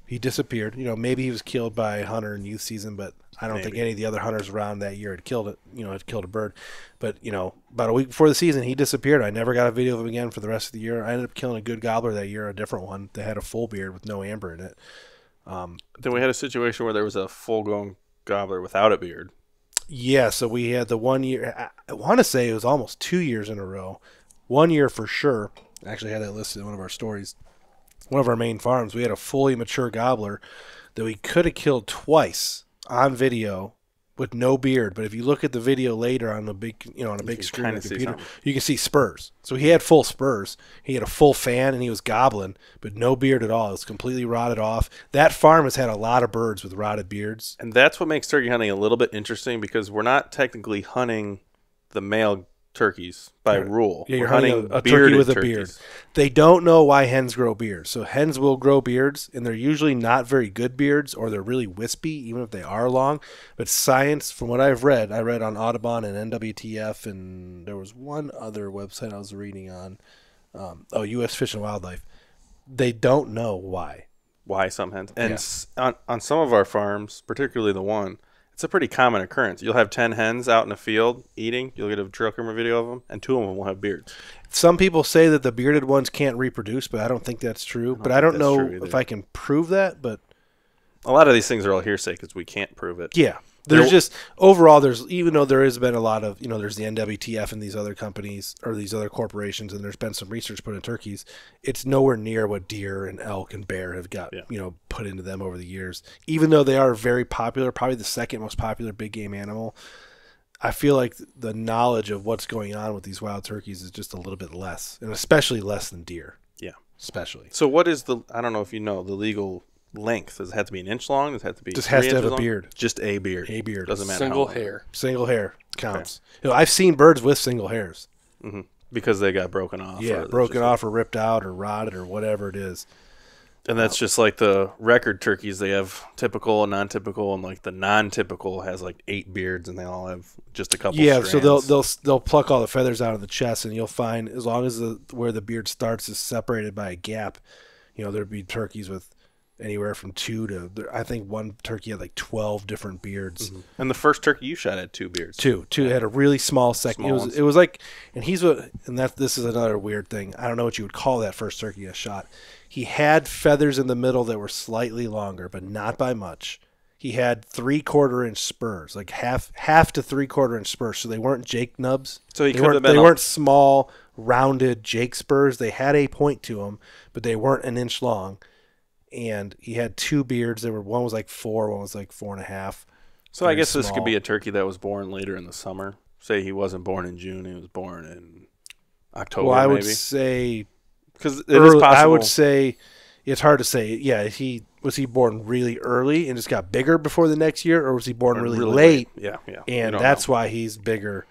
he disappeared. You know, maybe he was killed by a hunter in youth season, but I don't think any of the other hunters around that year had killed it. You know, had killed a bird. But, you know, about a week before the season, he disappeared. I never got a video of him again for the rest of the year. I ended up killing a good gobbler that year, a different one that had a full beard with no amber in it. Then we had a situation where there was a full-grown gobbler without a beard. Yeah, so we had the 1 year. I want to say it was almost 2 years in a row. 1 year for sure. I actually had that listed in one of our stories. One of our main farms, we had a fully mature gobbler that we could have killed twice on video with no beard. But if you look at the video later on the big, you know, on a big screen on the computer, you can see spurs. So he had full spurs. He had a full fan, and he was gobbling, but no beard at all. It was completely rotted off. That farm has had a lot of birds with rotted beards. And that's what makes turkey hunting a little bit interesting, because we're not technically hunting the male turkeys by rule. Yeah, you're hunting a turkey with a beard. They don't know why hens grow beards. So hens will grow beards, and they're usually not very good beards, or they're really wispy, even if they are long. But science, from what I've read, I read on Audubon and NWTF, and there was one other website I was reading on, U.S. Fish and Wildlife. They don't know why some hens. And on some of our farms, particularly the one, it's a pretty common occurrence. You'll have 10 hens out in the field eating. You'll get a trail camera video of them, and 2 of them will have beards. Some people say that the bearded ones can't reproduce, but I don't think that's true. But I don't know if I can prove that. But a lot of these things are all hearsay because we can't prove it. Yeah. There's just overall, even though there has been a lot of, you know, there's the NWTF and these other companies or these other corporations, and there's been some research put in turkeys, it's nowhere near what deer and elk and bear have got, you know, put into them over the years. Even though they are very popular, probably the second most popular big game animal, I feel like the knowledge of what's going on with these wild turkeys is just a little bit less, and especially less than deer. Yeah. Especially. So what is the, I don't know if you know, the legal length? Does it have to be an inch long? Does it have to be? Just has to have a beard. Just a beard. A beard. Doesn't matter. Single hair. Single hair counts. Okay. You know, I've seen birds with single hairs because they got broken off. Yeah, broken off or ripped out or rotted or whatever it is. And that's just like the record turkeys. They have typical and non-typical, and like the non-typical has like 8 beards, and they all have just a couple. Yeah, strands. So they'll pluck all the feathers out of the chest, and you'll find as long as where the beard starts is separated by a gap, you know, there'd be turkeys with anywhere from 2 to, I think one turkey had like 12 different beards. Mm-hmm. And the first turkey you shot had 2 beards. Two had a really small second. It was like, and he's what, and that this is another weird thing. I don't know what you would call that first turkey I shot. He had feathers in the middle that were slightly longer, but not by much. He had 3/4-inch spurs, like half to 3/4-inch spurs, so they weren't Jake nubs. So they weren't small, rounded Jake spurs. They had a point to them, but they weren't an inch long. And he had 2 beards. One was like 4, one was like 4.5. So I guess small. This could be a turkey that was born later in the summer. Say he wasn't born in June; he was born in October. Well, I would say. Because it is possible. I would say it's hard to say. Yeah, was he born really early and just got bigger before the next year, or was he born really late? Yeah. And that's why he's bigger.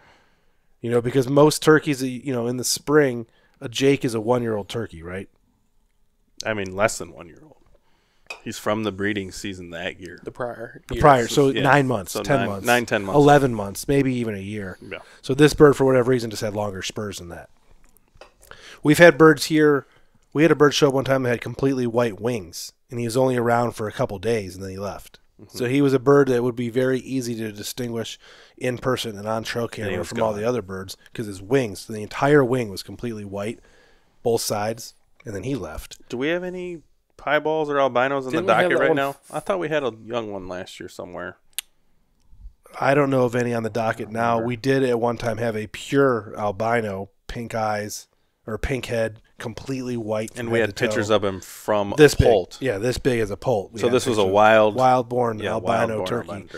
You know, because most turkeys, you know, in the spring, a Jake is a 1-year-old turkey, right? I mean, less than 1-year-old. He's from the breeding season that year, the prior. So yeah. 9 months, so 10 months, 9, 10 months, 11 months, maybe even a year. Yeah. So this bird, for whatever reason, just had longer spurs than that. We've had birds here. We had a bird show one time that had completely white wings, and he was only around for a couple days, and then he left. Mm-hmm. So he was a bird that would be very easy to distinguish in person and on trail camera from all the other birds because his wings, the entire wing was completely white, both sides, and then he left. Do we have any highballs or albinos in the docket right now? I thought we had a young one last year somewhere. I don't know of any on the docket now. We did at one time have a pure albino, pink eyes, or pink head, completely white. And we had pictures of him from this poult. Yeah, this big as a poult. So this was a wild-born albino turkey.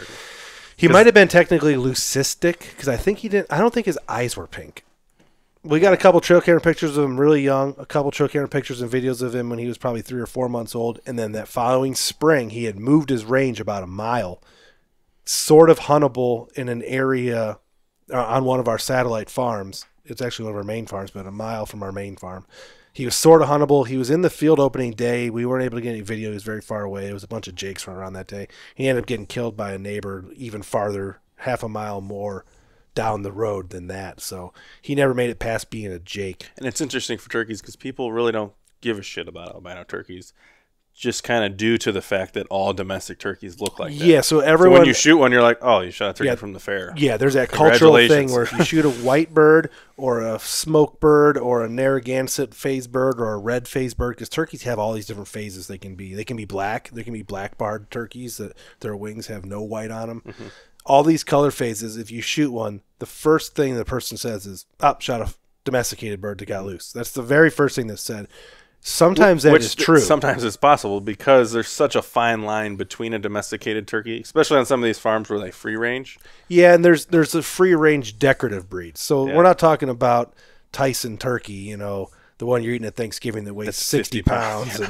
He might have been technically leucistic because I don't think his eyes were pink. We got a couple trail camera pictures of him really young, a couple trail camera pictures and videos of him when he was probably 3 or 4 months old, and then that following spring, he had moved his range about a mile, sort of huntable in an area on one of our satellite farms. It's actually one of our main farms, but a mile from our main farm. He was sort of huntable. He was in the field opening day. We weren't able to get any video. He was very far away. It was a bunch of Jakes running around that day. He ended up getting killed by a neighbor even farther, half a mile more down the road than that. So he never made it past being a Jake. And it's interesting for turkeys because people really don't give a shit about albino turkeys, just kind of due to the fact that all domestic turkeys look like that. Yeah, so everyone... So when you shoot one, you're like, oh, you shot a turkey from the fair. Yeah, there's that cultural thing where if you shoot a white bird or a smoke bird or a Narragansett phase bird or a red phase bird, because turkeys have all these different phases they can be. They can be black. There can be black-barred turkeys that their wings have no white on them. Mm-hmm. All these color phases, if you shoot one, the first thing the person says is, oh, shot a domesticated bird that got loose. That's the very first thing that's said. Sometimes that is true. Sometimes it's possible because there's such a fine line between a domesticated turkey, especially on some of these farms where they free range. Yeah, and there's a free range decorative breed. So we're not talking about Tyson turkey, you know, the one you're eating at Thanksgiving that weighs 60 pounds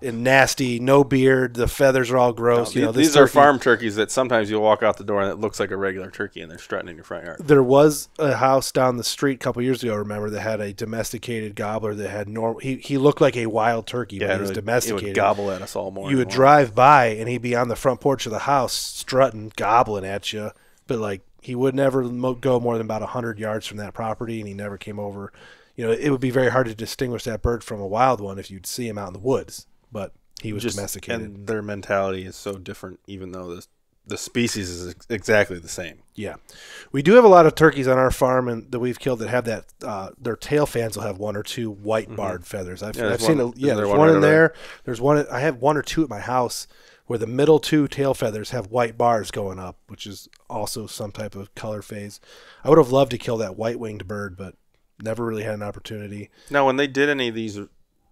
and nasty, no beard, the feathers are all gross. No, you know, these are farm turkeys that sometimes you'll walk out the door and it looks like a regular turkey and they're strutting in your front yard. There was a house down the street a couple years ago, remember, that had a domesticated gobbler that had normal. He looked like a wild turkey, but he was domesticated. He would gobble at us all morning. You would drive by and he'd be on the front porch of the house strutting, gobbling at you, but like he would never go more than about 100 yards from that property and he never came over. You know, it would be very hard to distinguish that bird from a wild one if you'd see him out in the woods, but he was domesticated. And their mentality is so different, even though the species is exactly the same. Yeah. We do have a lot of turkeys on our farm that we've killed that have that, their tail fans will have 1 or 2 white barred feathers. I've seen there's one in there. There's one, I have 1 or 2 at my house where the middle 2 tail feathers have white bars going up, which is also some type of color phase. I would have loved to kill that white winged bird, but never really had an opportunity. Now, when they did any of these,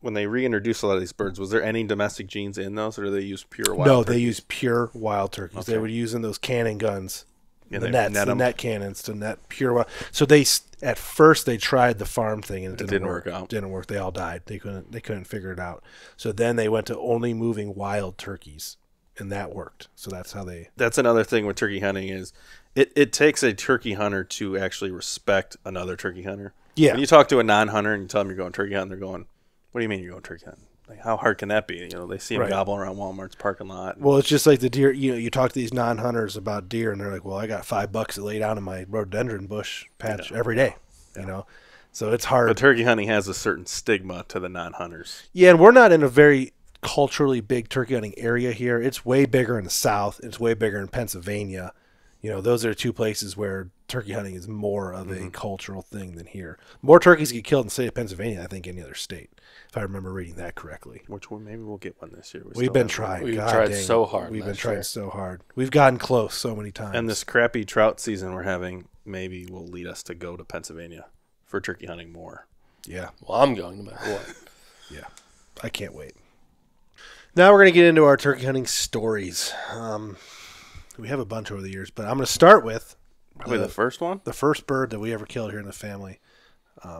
when they reintroduced a lot of these birds, was there any domestic genes in those, or do they use pure wild turkeys? No, they use pure wild turkeys. Okay. They were using those cannon guns, net cannons to net pure wild. So they, at first, they tried the farm thing, and it didn't work out. Didn't work. They all died. They couldn't figure it out. So then they went to only moving wild turkeys, and that worked. So that's how they... That's another thing with turkey hunting is it takes a turkey hunter to actually respect another turkey hunter. Yeah. When you talk to a non-hunter and you tell them you're going turkey hunting, they're going, what do you mean you're going turkey hunting? Like, how hard can that be? You know, they see them gobbling around Walmart's parking lot. Well, it's just like the deer. You know, you talk to these non-hunters about deer, and they're like, "Well, I got $5 that lay down in my rhododendron bush patch every day." You know, so it's hard. But turkey hunting has a certain stigma to the non-hunters. Yeah, and we're not in a very culturally big turkey hunting area here. It's way bigger in the South. It's way bigger in Pennsylvania. You know, those are two places where turkey hunting is more of a cultural thing than here. More turkeys get killed in the state of Pennsylvania, I think, any other state, if I remember reading that correctly. Which one? Maybe we'll get one this year. We've been trying. We've tried so hard. We've been trying so hard. We've gotten close so many times. And this crappy trout season we're having maybe will lead us to go to Pennsylvania for turkey hunting more. Yeah. Well, I'm going no matter what. Yeah. I can't wait. Now we're going to get into our turkey hunting stories. We have a bunch over the years, but I'm going to start with probably the first one, the first bird that we ever killed here in the family.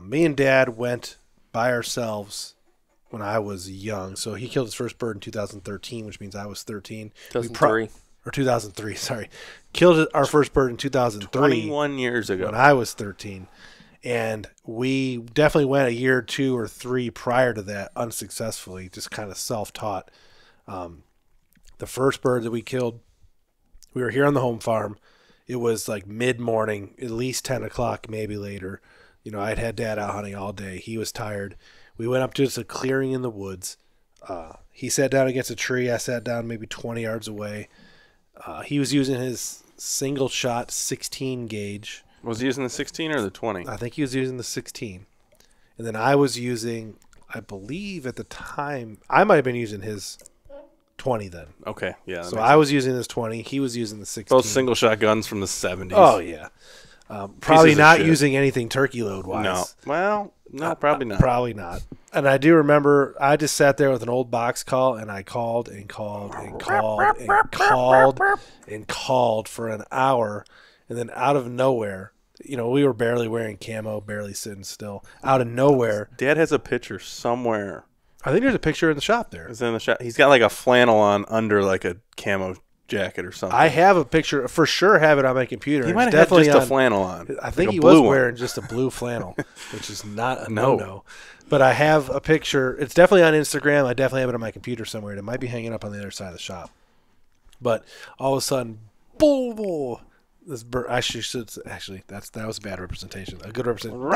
Me and Dad went by ourselves when I was young. So he killed his first bird in 2013, which means I was 13. 2003. Or 2003, sorry. Killed our first bird in 2003. 21 years ago. When I was 13. And we definitely went a year, 2 or 3 prior to that unsuccessfully, just kind of self-taught. The first bird that we killed, we were here on the home farm. It was like mid-morning, at least 10 o'clock, maybe later. You know, I'd had Dad out hunting all day. He was tired. We went up to just a clearing in the woods. He sat down against a tree. I sat down maybe 20 yards away. He was using his single-shot 16-gauge. Was he using the 16 or the 20? I think he was using the 16. And then I was using, I believe at the time, I might have been using his 20 then. Okay, yeah. So I was using this 20. He was using the 16. Those single shot guns from the 70s. Oh, yeah. Probably not using anything turkey load-wise. No. Well, no, probably not. Probably not. And I do remember I just sat there with an old box call, and I called and called and called and called and called for an hour. And then out of nowhere, you know, we were barely wearing camo, barely sitting still. Out of nowhere. Dad has a picture somewhere. I think there's a picture in the shop there. It's in the shop. He's got like a flannel on under like a camo jacket or something. I have a picture. For sure have it on my computer. He might have just a flannel on. I think he was wearing just a blue flannel, which is not a no-no. But I have a picture. It's definitely on Instagram. I definitely have it on my computer somewhere. It might be hanging up on the other side of the shop. But all of a sudden, boom. This bird, actually, that was a bad representation. A good representation.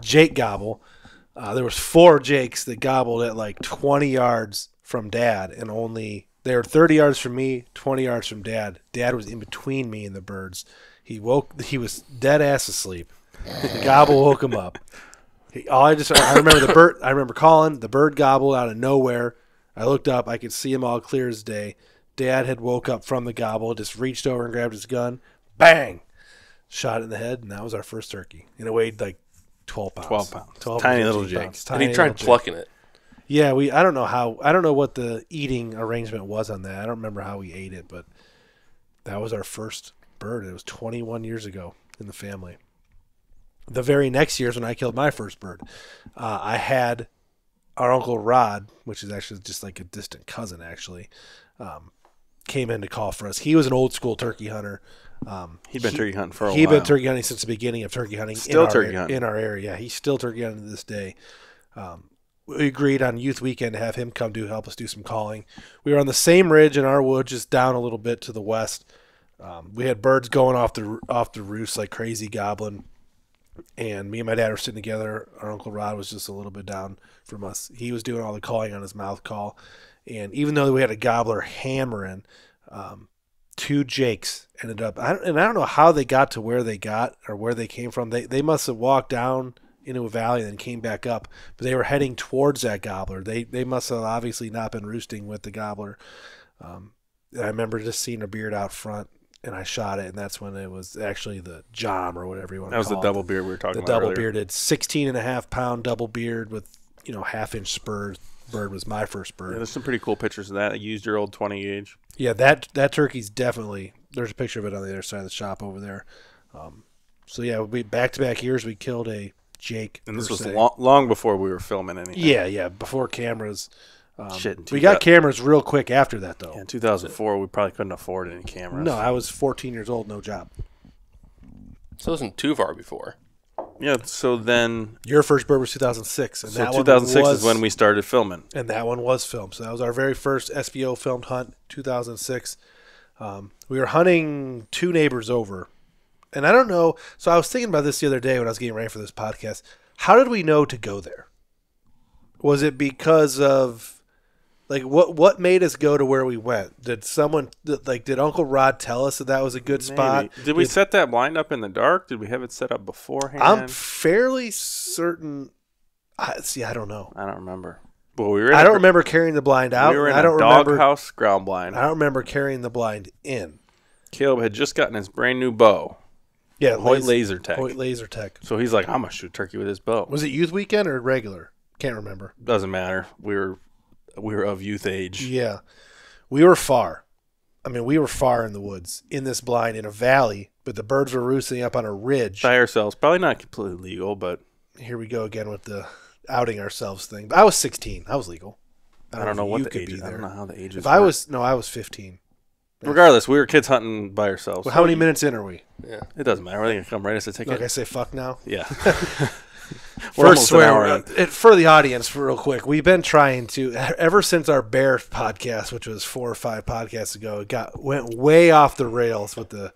Jake gobble. There was 4 Jakes that gobbled at like 20 yards from Dad, and only they were 30 yards from me, 20 yards from Dad. Dad was in between me and the birds. He woke. He was dead ass asleep. The gobble woke him up. I remember the bird. I remember calling. The bird gobbled out of nowhere. I looked up. I could see him all clear as day. Dad had woke up from the gobble, just reached over and grabbed his gun, bang, shot it in the head, and that was our first turkey. And it weighed like 12 pounds. 12 pounds. 12 tiny little jakes. And he tried plucking it. Yeah, I don't know what the eating arrangement was on that. I don't remember how we ate it, but that was our first bird. It was 21 years ago in the family. The very next year is when I killed my first bird. I had our Uncle Rod, which is actually just like a distant cousin, actually, came in to call for us. He was an old school turkey hunter. He'd been turkey hunting for a while. He'd been turkey hunting since the beginning of turkey hunting. Still turkey hunting in our area. Yeah, he's still turkey hunting to this day. We agreed on youth weekend to have him come help us do some calling. We were on the same ridge in our wood, just down a little bit to the west. We had birds going off the roost like crazy, gobbling. And me and my dad were sitting together. Our Uncle Rod was just a little bit down from us. He was doing all the calling on his mouth call. And even though we had a gobbler hammering, 2 jakes ended up. I don't know how they got to where they got or where they came from. They must have walked down into a valley and then came back up. But they were heading towards that gobbler. They must have obviously not been roosting with the gobbler. I remember just seeing a beard out front, and I shot it. And that's when it was actually the jom or whatever you want to call it. That was the double beard we were talking about earlier. The double-bearded 16.5-pound double beard with, you know, half-inch spurs. Bird was my first bird. Yeah, there's some pretty cool pictures of that. I used your old 20 gauge. Yeah, that turkey's definitely. There's a picture of it on the other side of the shop over there. So yeah, we back-to-back years we killed a jake. And this was long before we were filming anything. Yeah, before cameras. We got cameras real quick after that though. Yeah, in 2004, we probably couldn't afford any cameras. No, I was 14 years old, no job. So it wasn't too far before. Yeah, so then... Your first bird was 2006. And so that 2006 is when we started filming. And that one was filmed. So that was our very first SBO filmed hunt, 2006. We were hunting two neighbors over. And I don't know... So I was thinking about this the other day when I was getting ready for this podcast. How did we know to go there? Was it because of... Like, what made us go to where we went? Did someone, like, did Uncle Rod tell us that was a good spot? Did we set that blind up in the dark? Did we have it set up beforehand? I'm fairly certain. I don't know. I don't remember. Well, I don't remember carrying the blind out. We were in a doghouse ground blind. I don't remember carrying the blind in. Caleb had just gotten his brand new bow. Yeah. Hoyt Laser Tech. Hoyt Laser Tech. So he's like, I'm going to shoot turkey with his bow. Was it youth weekend or regular? Can't remember. Doesn't matter. We were of youth age. Yeah. We were far. I mean, we were far in the woods, in this blind, in a valley, but the birds were roosting up on a ridge. By ourselves. Probably not completely legal, but... Here we go again with the outing ourselves thing. But I was 16. I was legal. I don't know what the age is. I don't know how the ages were. No, I was 15. Regardless, we were kids hunting by ourselves. Well, so how many minutes in are we? Yeah. It doesn't matter. Are they going to come right as a ticket? Like I say, fuck now? Yeah. First swear for the audience, real quick. We've been trying to ever since our bear podcast, which was 4 or 5 podcasts ago. It went way off the rails with the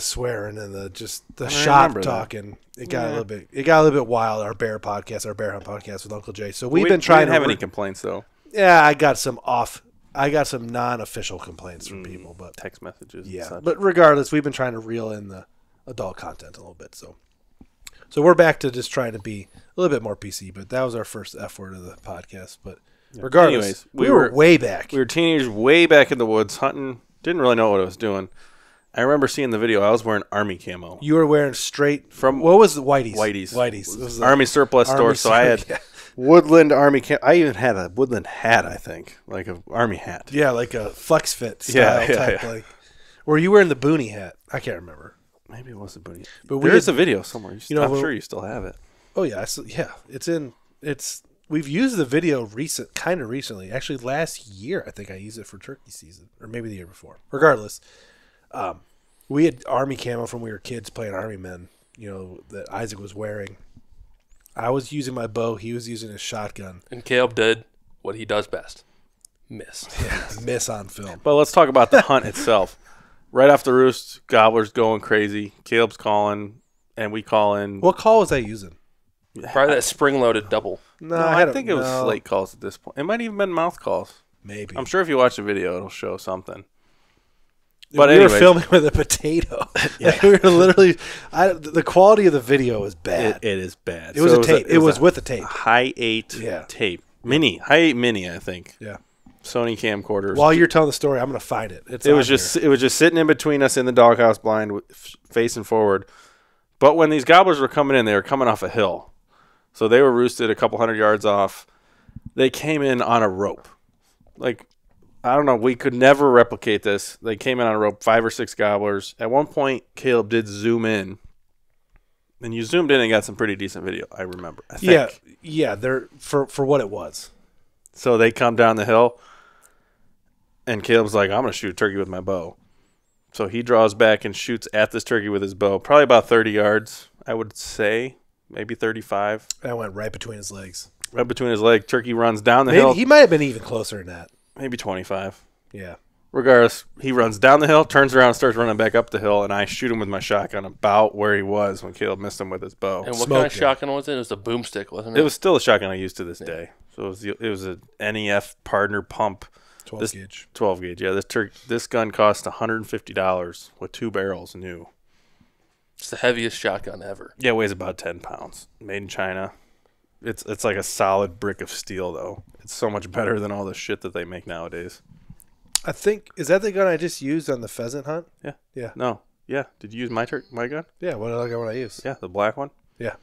swearing and the shop talking. It got a little bit wild. Our bear podcast, our bear hunt podcast with Uncle Jay. So we've been trying. We didn't have any complaints though. Yeah, I got some non-official complaints from people, but text messages. Yeah, and such. But regardless, we've been trying to reel in the adult content a little bit. So we're back to just trying to be a little bit more PC, but that was our first F word of the podcast. But regardless, anyways, we were way back. We were teenagers way back in the woods hunting. Didn't really know what I was doing. I remember seeing the video. I was wearing army camo. You were wearing straight from... What was the Whitey's? Whitey's. It was army surplus store. So I had woodland army camo. I even had a woodland hat, I think, like an army hat. Yeah, like a flex fit style type. Yeah. Like, were you wearing the boonie hat? I can't remember. Maybe it wasn't, but there's a video somewhere. I'm sure you still have it. Oh yeah, it's in. We've used the video recently. Actually, last year I think I used it for turkey season, or maybe the year before. Regardless, we had army camo from when we were kids playing army men. You know that Isaac was wearing. I was using my bow. He was using his shotgun. And Caleb did what he does best: miss. Yeah, miss on film. But let's talk about the hunt itself. Right off the roost, gobbler's going crazy. Caleb's calling, and we call in. What call was I using? Probably that spring-loaded double. No, I think it was slate calls at this point. It might even been mouth calls. Maybe. I'm sure if you watch the video, it'll show something. But we were filming with a potato. Yeah. Like we were literally. The quality of the video is bad. It is bad. It was a tape. It was with a tape. Hi8 tape. Mini. Hi8 Mini, I think. Yeah. Sony camcorders. While you're telling the story, I'm going to find it. It was just sitting in between us in the doghouse blind, facing forward. But when these gobblers were coming in, they were coming off a hill. So they were roosted a couple hundred yards off. They came in on a rope. Like, I don't know. We could never replicate this. They came in on a rope, 5 or 6 gobblers. At one point, Caleb did zoom in. And you zoomed in and got some pretty decent video, I remember. I think. Yeah, they're for what it was. So they come down the hill. And Caleb's like, I'm going to shoot a turkey with my bow. So he draws back and shoots at this turkey with his bow. Probably about 30 yards, I would say. Maybe 35. That went right between his legs. Right between his legs. Turkey runs down the hill. He might have been even closer than that. Maybe 25. Yeah. Regardless, he runs down the hill, turns around, and starts running back up the hill, and I shoot him with my shotgun about where he was when Caleb missed him with his bow. And what kind of shotgun was it? It was a boomstick, wasn't it? It was still a shotgun I used to this day. So it was a NEF partner pump. 12 gauge. 12 gauge, yeah. This gun cost $150 with 2 barrels new. It's the heaviest shotgun ever. Yeah, it weighs about 10 pounds. Made in China. It's like a solid brick of steel, though. It's so much better than all the shit that they make nowadays. I think, is that the gun I just used on the pheasant hunt? Yeah. Yeah. No. Yeah. Did you use my gun? Yeah, what other gun I used? Yeah, the black one? Yeah.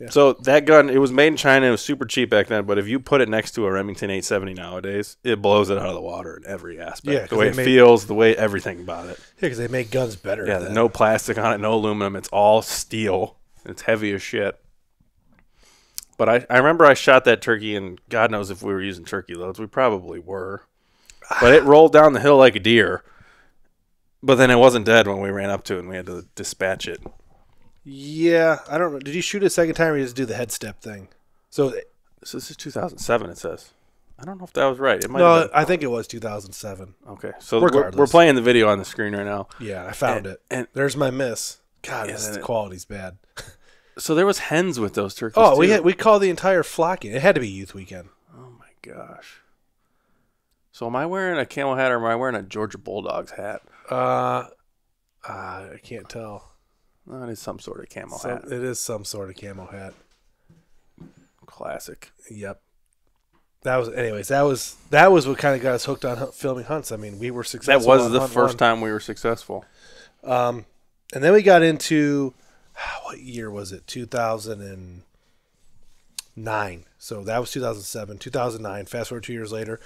Yeah. So that gun, it was made in China. It was super cheap back then. But if you put it next to a Remington 870 nowadays, it blows it out of the water in every aspect. Yeah, the way it feels, the way everything about it. Yeah, because they make guns better. Yeah, no plastic on it, no aluminum. It's all steel. It's heavy as shit. But I remember I shot that turkey, and God knows if we were using turkey loads. We probably were. But it rolled down the hill like a deer. But then it wasn't dead when we ran up to it, and we had to dispatch it. Yeah, I don't know. Did he shoot a second time or did he just do the head step thing? So this is 2007, it says. I don't know if that was right. It might have been. I think it was 2007. Okay, so we're playing the video on the screen right now. Yeah, I found it. And there's my miss. God, this quality's bad. So there was hens with those turkeys. Oh, we called the entire flock in. It had to be youth weekend. Oh my gosh. So am I wearing a camel hat or am I wearing a Georgia Bulldogs hat? I can't tell. No, it is some sort of camel hat. It is some sort of camel hat. Classic. Yep. That was, anyways. That was what kind of got us hooked on filming hunts. I mean, we were successful. That was the first time we were successful. And then we got into. What year was it? 2009. So that was 2007, 2009. Fast forward 2 years later.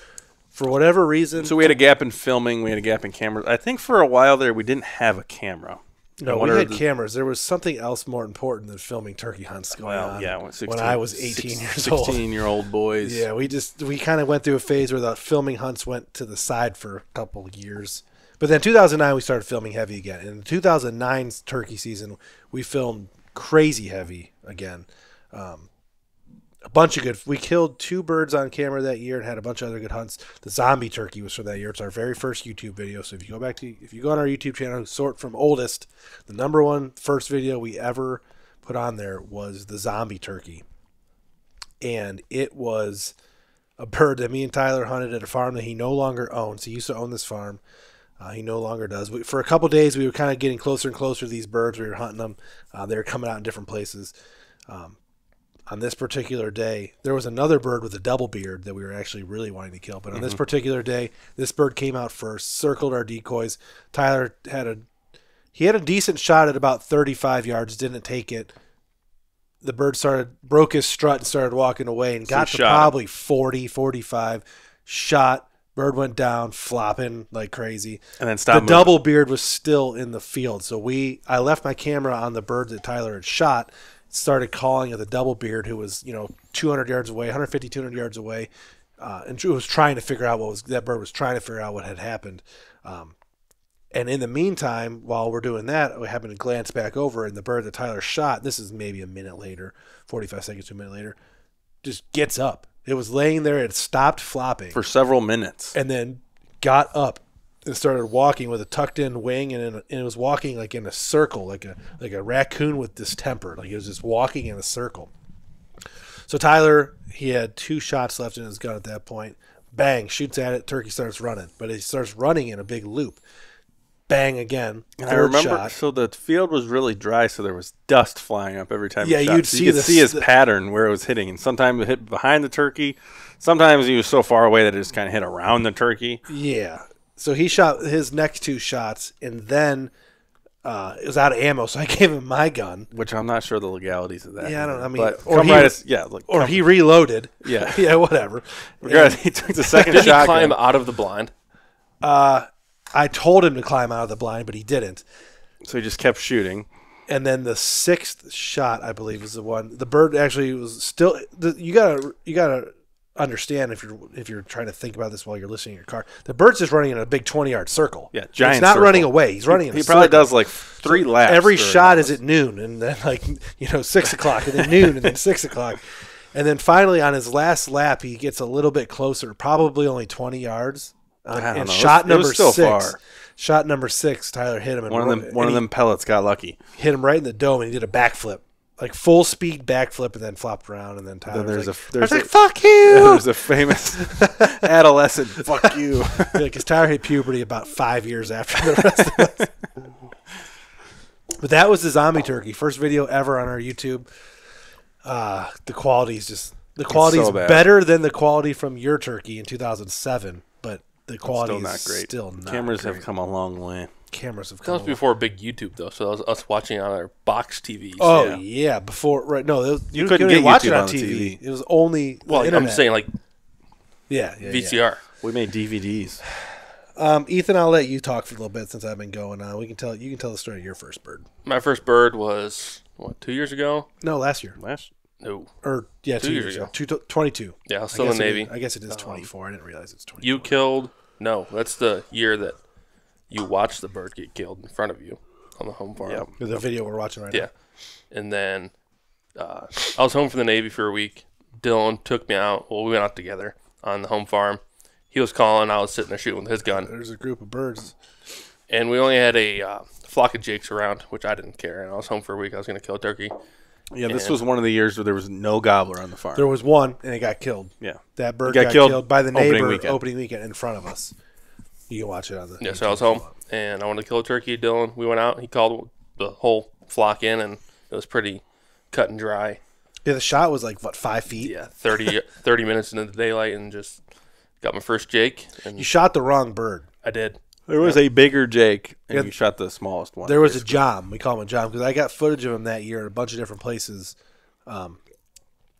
For whatever reason. So we had a gap in filming. We had a gap in cameras. I think for a while there, we didn't have a camera. No, we had cameras. There was something else more important than filming turkey hunts going on. Yeah, when I was 18 years old. 16-year-old boys. Yeah, we kind of went through a phase where the filming hunts went to the side for a couple of years. But then 2009, we started filming heavy again. In 2009's turkey season, we filmed crazy heavy again. A bunch of good. We killed 2 birds on camera that year and had a bunch of other good hunts. The zombie turkey was from that year. It's our very first YouTube video. So if you go on our YouTube channel, sort from oldest, the #1 first video we ever put on there was the zombie turkey, and it was a bird that me and Tyler hunted at a farm that he no longer owns. He used to own this farm. He no longer does. For a couple of days, we were kind of getting closer and closer to these birds. We were hunting them. They were coming out in different places. On this particular day, there was another bird with a double beard that we were actually really wanting to kill. But on this particular day, this bird came out first, circled our decoys. Tyler had a decent shot at about 35 yards, didn't take it. The bird broke his strut and started walking away and got to probably 40, 45, shot. Bird went down, flopping like crazy. And then stopped. The double beard was still in the field. So I left my camera on the bird that Tyler had shot, started calling at the double beard, who was, 200 yards away, 150, 200 yards away. And Drew was trying to figure out what had happened. And in the meantime, while we're doing that, we happened to glance back over, and the bird that Tyler shot, this is maybe a minute later, 45 seconds to a minute later, just gets up. It was laying there. It stopped flopping for several minutes, and then got up and started walking with a tucked-in wing, and it was walking like in a circle, like a raccoon with distemper. Like it was just walking in a circle. So Tyler, he had 2 shots left in his gun at that point. Bang! Shoots at it. Turkey starts running, but it starts running in a big loop. Bang again. And I remember, so the field was really dry, so there was dust flying up every time. Yeah, you could see his pattern where it was hitting, and sometimes it hit behind the turkey. Sometimes he was so far away that it just kind of hit around the turkey. Yeah. So he shot his next 2 shots, and then it was out of ammo, so I gave him my gun, which I'm not sure the legalities of that. Yeah, he reloaded. Yeah, yeah, whatever. Regardless, he took the second shot. Did he climb out of the blind? I told him to climb out of the blind, but he didn't. So he just kept shooting. And then the 6th shot, I believe, was the one. The bird actually was still. You gotta understand if you're trying to think about this while you're listening in your car. The bird's just running in a big 20-yard circle. Yeah, giant. He's not running away. He's running. He probably does like 3 laps. Every shot is at noon, and then 6 o'clock, and then noon, and then 6 o'clock, and then finally on his last lap, he gets a little bit closer, probably only 20 yards. And shot number six, Tyler hit him. And one of them pellets got lucky. Hit him right in the dome, and he did a backflip, like full speed backflip, and then flopped around. And then Tyler was like, "Fuck you!" There's a famous adolescent "fuck you" because Tyler hit puberty about 5 years after the rest of us. But that was the zombie turkey, first video ever on our YouTube. The quality is better than the quality from your turkey in 2007. The quality is still not great. Cameras have come a long way. That was before big YouTube, though, so that was us watching on our box TVs. Oh, yeah. Before, right. No, you couldn't get watch it on TV. It was only internet. I'm saying, VCR. Yeah. We made DVDs. Ethan, I'll let you talk for a little bit since I've been going on. You can tell the story of your first bird. My first bird was, what, 2 years ago? No, last year. No. Or, yeah, 2 years ago. 22. Yeah, I was still in the Navy. I guess it is 24. I didn't realize it's 24. You killed... No, that's the year that you watched the bird get killed in front of you. on the home farm. Yep. The video we're watching right now. Yeah. And then I was home from the Navy for a week. Dylan took me out. Well, we went out together on the home farm. He was calling. I was sitting there shooting with his gun. There's a group of birds. And we only had a flock of jakes around, which I didn't care. And I was home for a week. I was going to kill a turkey. Yeah, this was one of the years where there was no gobbler on the farm. There was one, and it got killed. Yeah. That bird got killed by the neighbor opening weekend in front of us. You can watch it on the... Yeah, so I was home, and I wanted to kill a turkey. Dylan, we went out. He called the whole flock in, and it was pretty cut and dry. Yeah, the shot was like, what, 5 feet? Yeah, 30 minutes into the daylight, and just... Got my first jake. And you shot the wrong bird. I did. There was a bigger jake, and you shot the smallest one. There was basically a John. We call him a John because I got footage of him that year in a bunch of different places. He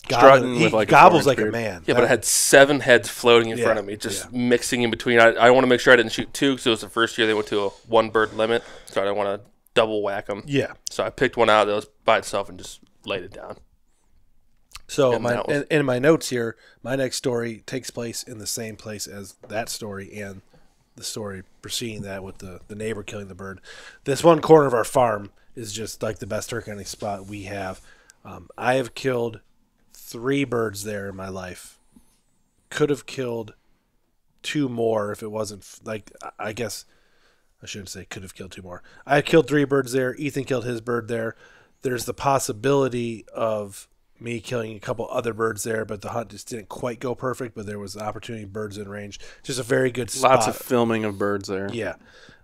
gobbles like a man. Yeah, but I had 7 heads floating in front of me, just mixing in between. I want to make sure I didn't shoot 2 because it was the first year they went to a 1-bird limit, so I didn't want to double whack them. Yeah. So I picked one out that was by itself and just laid it down. So in my notes here, my next story takes place in the same place as that story and the story preceding that with the neighbor killing the bird. This one corner of our farm is just like the best turkey hunting spot we have. I have killed 3 birds there in my life. Could have killed 2 more if it wasn't like, I guess I shouldn't say could have killed 2 more. I killed 3 birds there. Ethan killed his bird there. There's the possibility of me killing a couple other birds there, but the hunt just didn't quite go perfect, but there was an opportunity, birds in range. Just a very good spot. Lots of filming of birds there. Yeah.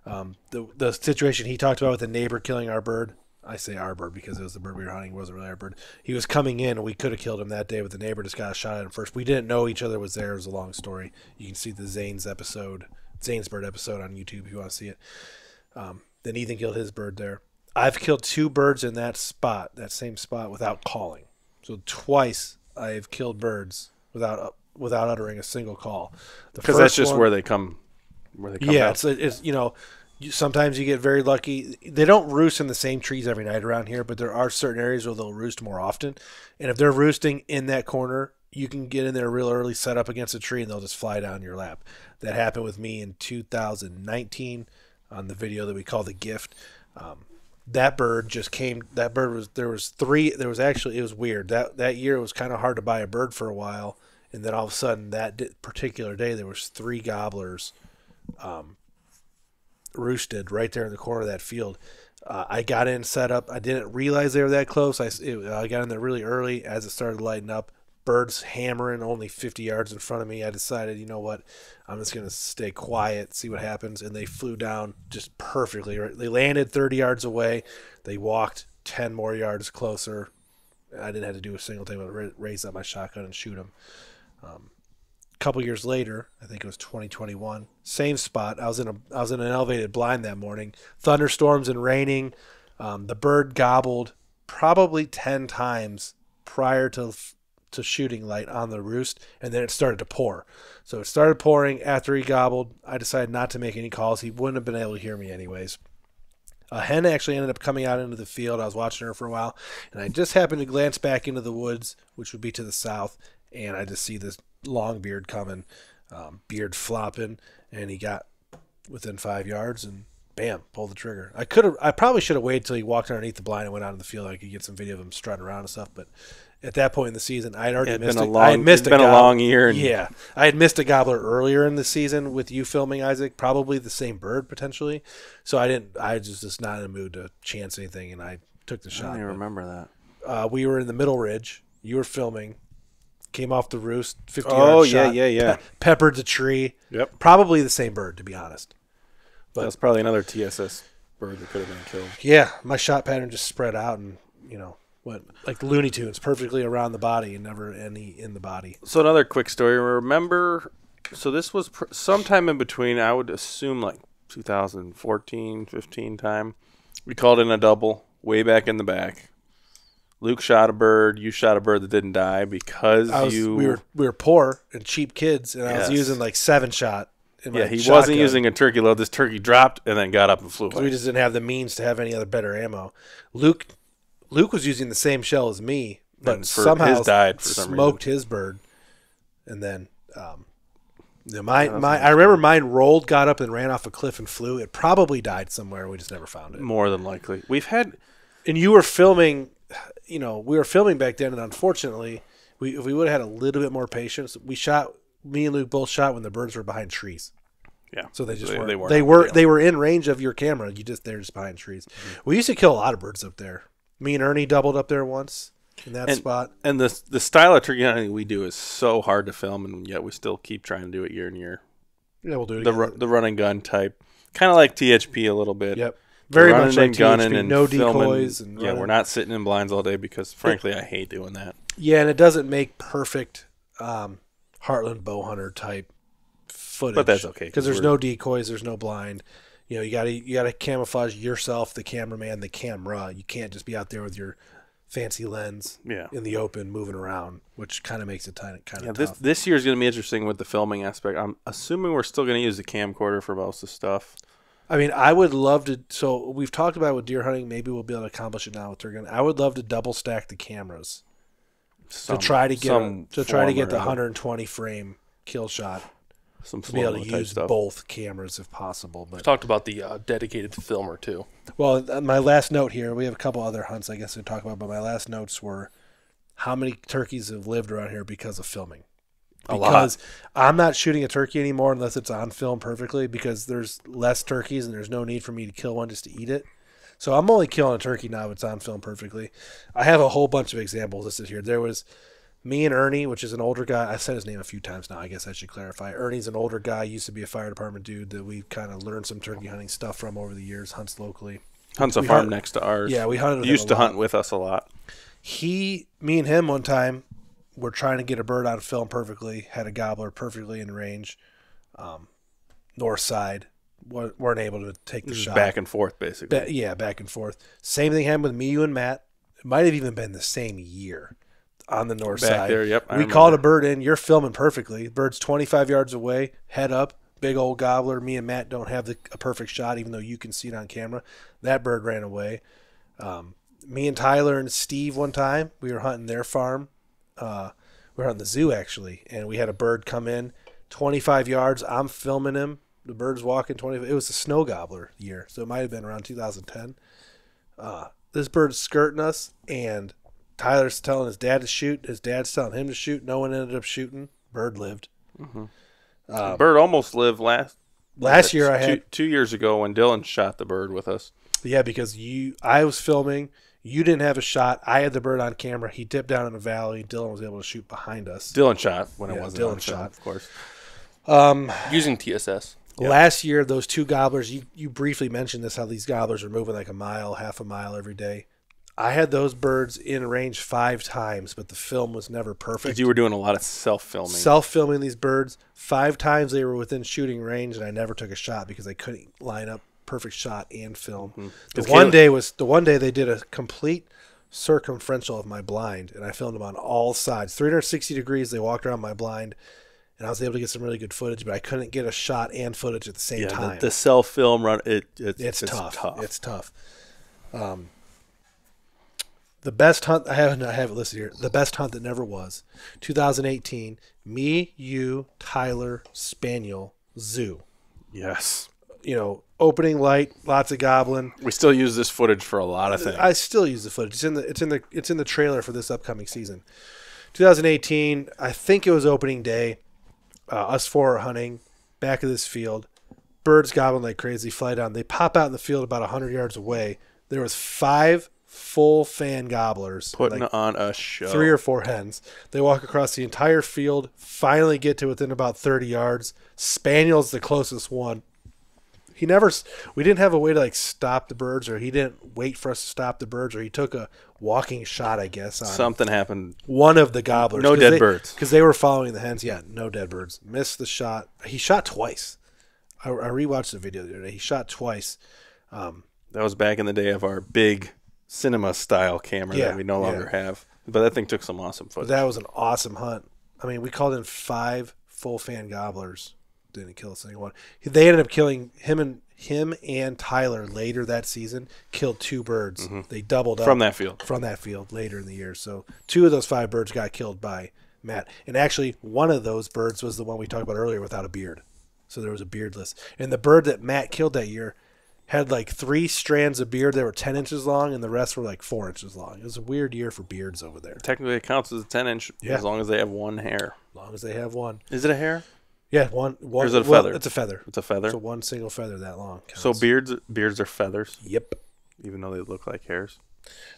The situation he talked about with the neighbor killing our bird, I say our bird because it was the bird we were hunting, it wasn't really our bird. He was coming in, and we could have killed him that day, but the neighbor just got a shot at him first. We didn't know each other was there. It was a long story. You can see the Zane's bird episode on YouTube if you want to see it. Then Ethan killed his bird there. I've killed 2 birds in that same spot, without calling. So twice I have killed birds without uttering a single call. Because that's just where they come. Yeah, it's you know, sometimes you get very lucky. They don't roost in the same trees every night around here, but there are certain areas where they'll roost more often. And if they're roosting in that corner, you can get in there real early, set up against a tree, and they'll just fly down your lap. That happened with me in 2019 on the video that we call The Gift. That bird just came. That bird was there. Was 3. There was actually, it was weird. That year it was kind of hard to buy a bird for a while, and then all of a sudden that particular day there was 3 gobblers, roosted right there in the corner of that field. I got in, set up. I didn't realize they were that close. I got in there really early as it started lighting up. Birds hammering only 50 yards in front of me. I decided, you know what, I'm just going to stay quiet, see what happens. And they flew down just perfectly. They landed 30 yards away. They walked 10 more yards closer. I didn't have to do a single thing but raise up my shotgun and shoot them. A couple years later, I think it was 2021, same spot. I was in an elevated blind that morning. Thunderstorms and raining. The bird gobbled probably 10 times prior to shooting light on the roost, and then it started to pour. So it started pouring after he gobbled. I decided not to make any calls. He wouldn't have been able to hear me anyways. A hen actually ended up coming out into the field. I was watching her for a while, and I just happened to glance back into the woods, which would be to the south, and I just see this long beard coming, beard flopping, and he got within 5 yards and bam, pulled the trigger. I probably should have waited till he walked underneath the blind and went out in the field. I could get some video of him strutting around and stuff, but at that point in the season, I had already missed it. It's been a long year. Yeah. I had missed a gobbler earlier in the season with you filming, Isaac, probably the same bird potentially. So I was just not in a mood to chance anything, and I took the shot. I don't even remember that. We were in the middle ridge. You were filming. Came off the roost, 50-yard shot. Oh, yeah. Peppered the tree. Yep. Probably the same bird, to be honest. But that's probably another TSS bird that could have been killed. Yeah. My shot pattern just spread out and, you know, went like Looney Tunes, perfectly around the body and never any in the body. So another quick story. Remember, so this was sometime in between, I would assume like 2014, 15 time. We called in a double way back in the back. Luke shot a bird. You shot a bird that didn't die because we were poor and cheap kids, and I was using like 7-shot. Yeah, he wasn't using a turkey load. This turkey dropped and then got up and flew away. We just didn't have the means to have any other better ammo. Luke was using the same shell as me, but somehow smoked his bird. And then Yeah, I remember mine rolled, got up, and ran off a cliff and flew. It probably died somewhere. We just never found it. More than likely. We've had... And you were filming... You know, we were filming back then, and unfortunately, if we would have had a little bit more patience, we shot... Me and Luke both shot when the birds were behind trees. Yeah. So they just weren't. They were in range of your camera. They're just behind trees. Mm-hmm. We used to kill a lot of birds up there. Me and Ernie doubled up there once in that spot. And the style of turkey hunting we do is so hard to film, and yet we still keep trying to do it year and year. Yeah, we'll do it again. The run and gun type, kind of like THP a little bit. Yep. Very much like THP, and no decoys. And yeah, we're not sitting in blinds all day because, frankly, I hate doing that. Yeah, and it doesn't make perfect Heartland bow hunter type footage, but that's okay because there's no decoys, there's no blind. You know, you gotta camouflage yourself, the cameraman, the camera. You can't just be out there with your fancy lens, yeah, in the open moving around, which kind of makes it kind of tough. This year is going to be interesting with the filming aspect. I'm assuming we're still going to use the camcorder for most of the stuff. I mean, I would love to. So we've talked about it with deer hunting. Maybe we'll be able to accomplish it now with turkey. I would love to double stack the cameras. To try to get the 120 frame kill shot. To be able to use both cameras if possible. But we talked about the dedicated filmer too. Well, my last note here, we have a couple other hunts I guess to talk about, but my last notes were how many turkeys have lived around here because of filming. A lot. Because I'm not shooting a turkey anymore unless it's on film perfectly, because there's less turkeys and there's no need for me to kill one just to eat it. So I'm only killing a turkey now if it's on film perfectly. I have a whole bunch of examples listed here. There was me and Ernie, which is an older guy. I said his name a few times now. I guess I should clarify. Ernie's an older guy, used to be a fire department dude that we kind of learned some turkey hunting stuff from over the years, hunts locally. Hunts a farm next to ours. Yeah, we hunted with him a lot. He used to hunt with us a lot. Me and him one time were trying to get a bird on film perfectly, had a gobbler perfectly in range, north side. Weren't able to take the shot. Back and forth, basically. Back and forth. Same thing happened with me, you, and Matt. It might have even been the same year on the north side. Back there, yep. We called a bird in. You're filming perfectly. Bird's 25 yards away, head up, big old gobbler. Me and Matt don't have a perfect shot, even though you can see it on camera. That bird ran away. Me and Tyler and Steve one time, we were hunting their farm. We were hunting the zoo, actually, and we had a bird come in 25 yards. I'm filming him. The bird's walking 20. It was a snow gobbler year, so it might have been around 2010. This bird's skirting us, and Tyler's telling his dad to shoot. His dad's telling him to shoot. No one ended up shooting. Bird lived. Mm-hmm. Bird almost lived last year. I had 2 years ago when Dylan shot the bird with us. Yeah, because I was filming. You didn't have a shot. I had the bird on camera. He dipped down in a valley. Dylan was able to shoot behind us. Dylan shot when it wasn't. Dylan shot, of course. Using TSS. Yep. Last year, those two gobblers, you briefly mentioned this, how these gobblers are moving like a mile, half a mile every day. I had those birds in range 5 times, but the film was never perfect. Because you were doing a lot of self-filming. Self-filming these birds. 5 times they were within shooting range, and I never took a shot because I couldn't line up perfect shot and film. Mm-hmm. The one day they did a complete circumferential of my blind, and I filmed them on all sides. 360 degrees, they walked around my blind. And I was able to get some really good footage, but I couldn't get a shot and footage at the same time. The self-film run, it's tough. It's tough. The best hunt, I have it listed here. The best hunt that never was. 2018, me, you, Tyler, Spaniel, Zoo. Yes. You know, opening light, lots of goblin. We still use this footage for a lot of things. I still use the footage. It's in the trailer for this upcoming season. 2018, I think it was opening day. Us four are hunting back of this field. Birds gobbling like crazy, fly down. They pop out in the field about 100 yards away. There was 5 full fan gobblers. Putting on a show. 3 or 4 hens. They walk across the entire field, finally get to within about 30 yards. Spaniel's the closest one. We didn't have a way to stop the birds, or he didn't wait for us to stop the birds, or he took a walking shot, I guess. Something happened. One of the gobblers. No dead birds. Because they were following the hens. Yeah, no dead birds. Missed the shot. He shot twice. I rewatched the video the other day. He shot twice. That was back in the day of our big cinema-style camera that we no longer have. But that thing took some awesome footage. That was an awesome hunt. I mean, we called in 5 full-fan gobblers. Didn't kill a single one. They ended up killing him and Tyler later that season. Killed 2 birds. Mm-hmm. They doubled up from that field later in the year. So 2 of those 5 birds got killed by Matt. And actually, one of those birds was the one we talked about earlier without a beard. So there was a beardless. And the bird that Matt killed that year had like 3 strands of beard that were 10 inches long, and the rest were like 4 inches long. It was a weird year for beards over there. Technically, it counts as a 10-inch, yeah, as long as they have one hair. As long as they have one. Is it a hair? Yeah, one. Or is it a feather? It's a feather. It's a feather. So one single feather that long counts. So beards are feathers? Yep. Even though they look like hairs?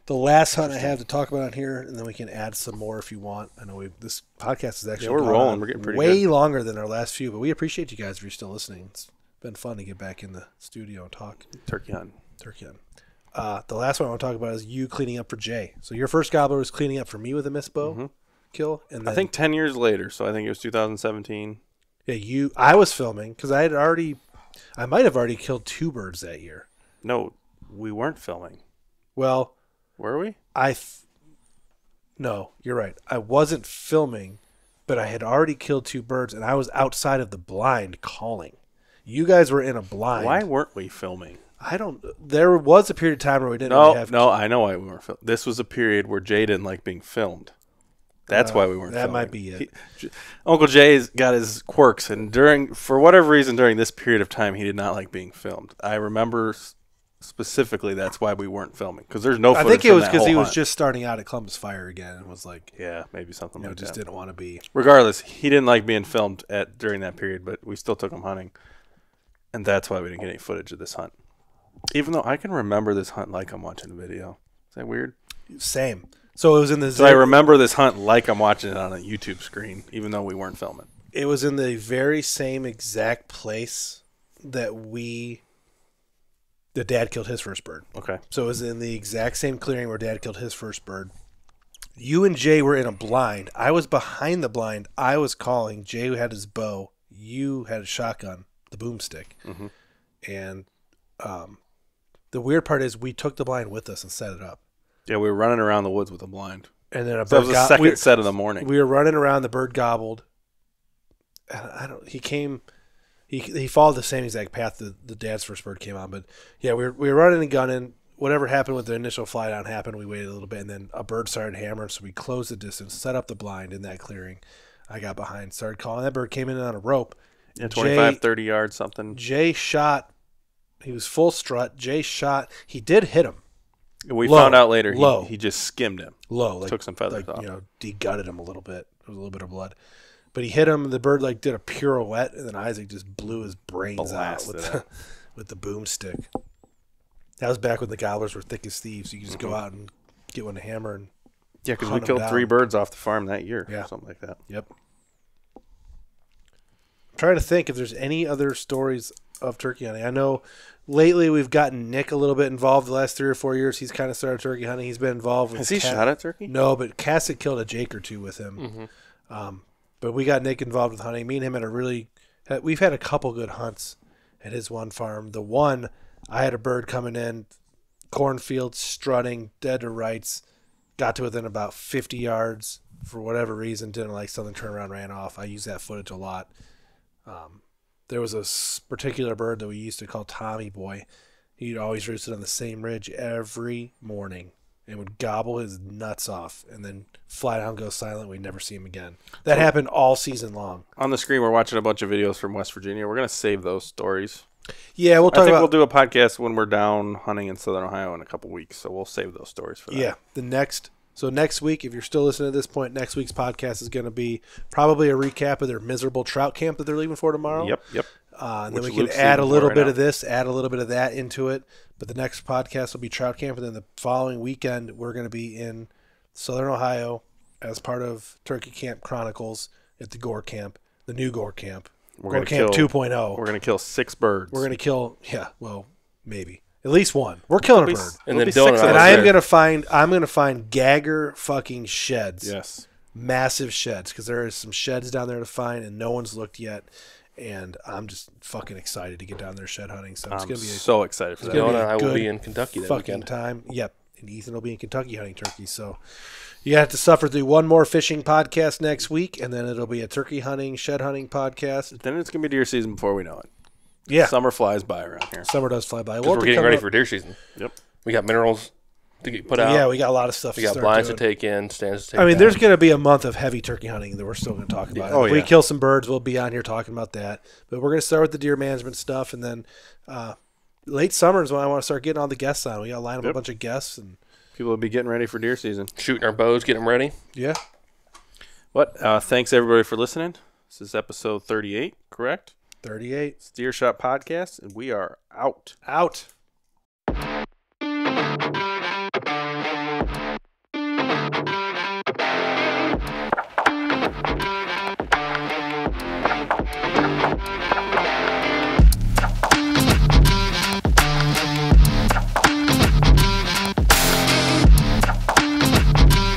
The last hunt I have to talk about on here, and then we can add some more if you want. I know this podcast is actually we're rolling. We're getting pretty way good. Longer than our last few, but we appreciate you guys if you're still listening. It's been fun to get back in the studio and talk. Turkey hunt. The last one I want to talk about is you cleaning up for Jay. So your first gobbler was cleaning up for me with a missed bow kill, and then, I think 10 years later. So I think it was 2017. Yeah, I was filming because I might have already killed 2 birds that year. No, we weren't filming. Well. Were we? No, you're right. I wasn't filming, but I had already killed 2 birds, and I was outside of the blind calling. You guys were in a blind. Why weren't we filming? There was a period of time where we didn't really have. No, I know why we weren't filming. This was a period where Jay didn't like being filmed. That's why we weren't filming. That might be it. Uncle Jay's got his quirks, and for whatever reason, during this period of time, he did not like being filmed. I remember specifically that's why we weren't filming, because there's no footage. I think it was because he was just starting out at Columbus Fire again and was like, yeah, maybe something like that. Just didn't want to be. Regardless, he didn't like being filmed during that period, but we still took him hunting, and that's why we didn't get any footage of this hunt. Even though I can remember this hunt like I'm watching the video. Is that weird? Same. So it was in the. So I remember this hunt like I'm watching it on a YouTube screen, even though we weren't filming. It was in the very same exact place that that Dad killed his first bird. Okay. So it was in the exact same clearing where Dad killed his first bird. You and Jay were in a blind. I was behind the blind. I was calling. Jay had his bow. You had a shotgun, the boomstick. Mm-hmm. And the weird part is we took the blind with us and set it up. Yeah, we were running around the woods with a blind. And then that was the second set of the morning. We were running around. The bird gobbled. He came... He followed the same exact path that the Dad's first bird came on. But, yeah, we were running and gunning. Whatever happened with the initial fly down happened. We waited a little bit, and then a bird started hammering, so we closed the distance, set up the blind in that clearing. I got behind, started calling. That bird came in on a rope. Yeah, 25, Jay, 30 yards, something. Jay shot. He was full strut. Jay shot. He did hit him. We found out later he just skimmed him. Low. Like, took some feathers off. You know, degutted him a little bit. There was a little bit of blood. But he hit him. The bird like did a pirouette, and then Isaac just blew his brains out with the boomstick. That was back when the gobblers were thick as thieves. You could just go out and get one to hammer and yeah, because we killed 3 birds off the farm that year, or something like that. Yep. I'm trying to think if there's any other stories of turkey hunting. I know lately we've gotten Nick a little bit involved the last 3 or 4 years. He's kind of started turkey hunting. He's been involved with. Has he shot at turkey? No, but Cass had killed a jake or 2 with him. But we got Nick involved with hunting. Me and him we've had a couple good hunts at his one farm. The one, I had a bird coming in, cornfield, strutting, dead to rights, got to within about 50 yards for whatever reason, didn't like something, turned around, ran off. I use that footage a lot. There was a particular bird that we used to call Tommy Boy. He'd always roosted on the same ridge every morning. And would gobble his nuts off and then fly down, go silent. We'd never see him again. That happened all season long. On the screen, we're watching a bunch of videos from West Virginia. We're going to save those stories. Yeah, we'll talk about... I think we'll do a podcast when we're down hunting in Southern Ohio in a couple weeks, so we'll save those stories for that. Yeah, so next week, if you're still listening at this point, next week's podcast is going to be probably a recap of their miserable trout camp that they're leaving for tomorrow. Yep. And then we can add a little bit of this, add a little bit of that into it. But the next podcast will be trout camp, and then the following weekend we're going to be in Southern Ohio as part of Turkey Camp Chronicles at the Gore Camp, the new Gore Camp, Gore Camp 2.0. We're going to kill 6 birds. We're going to kill, maybe at least one. We're killing a bird, and then Dylan. And I'm going to find gagger fucking sheds. Yes, massive sheds, because there is some sheds down there to find, and no one's looked yet. And I'm just fucking excited to get down there shed hunting. So it's going to be so excited for that. I will be in Kentucky that weekend. Time. Yep. And Ethan will be in Kentucky hunting turkey. So you have to suffer through one more fishing podcast next week, and then it'll be a turkey hunting, shed hunting podcast. Then it's going to be deer season before we know it. Yeah. Summer flies by around here. Summer does fly by. We're getting ready for deer season. Yep. We got minerals. to get put out. Yeah, we got a lot of stuff. We got blinds to take in, stands to take down. There's going to be a month of heavy turkey hunting that we're still going to talk about. Oh, yeah. If we kill some birds, we'll be on here talking about that. But we're going to start with the deer management stuff, and then late summer is when I want to start getting all the guests on. We got to line up a bunch of guests. And people will be getting ready for deer season. Shooting our bows, getting them ready. Yeah. What? Thanks, everybody, for listening. This is episode 38, correct? 38. It's Deer Shop Podcast, and we are out. Out.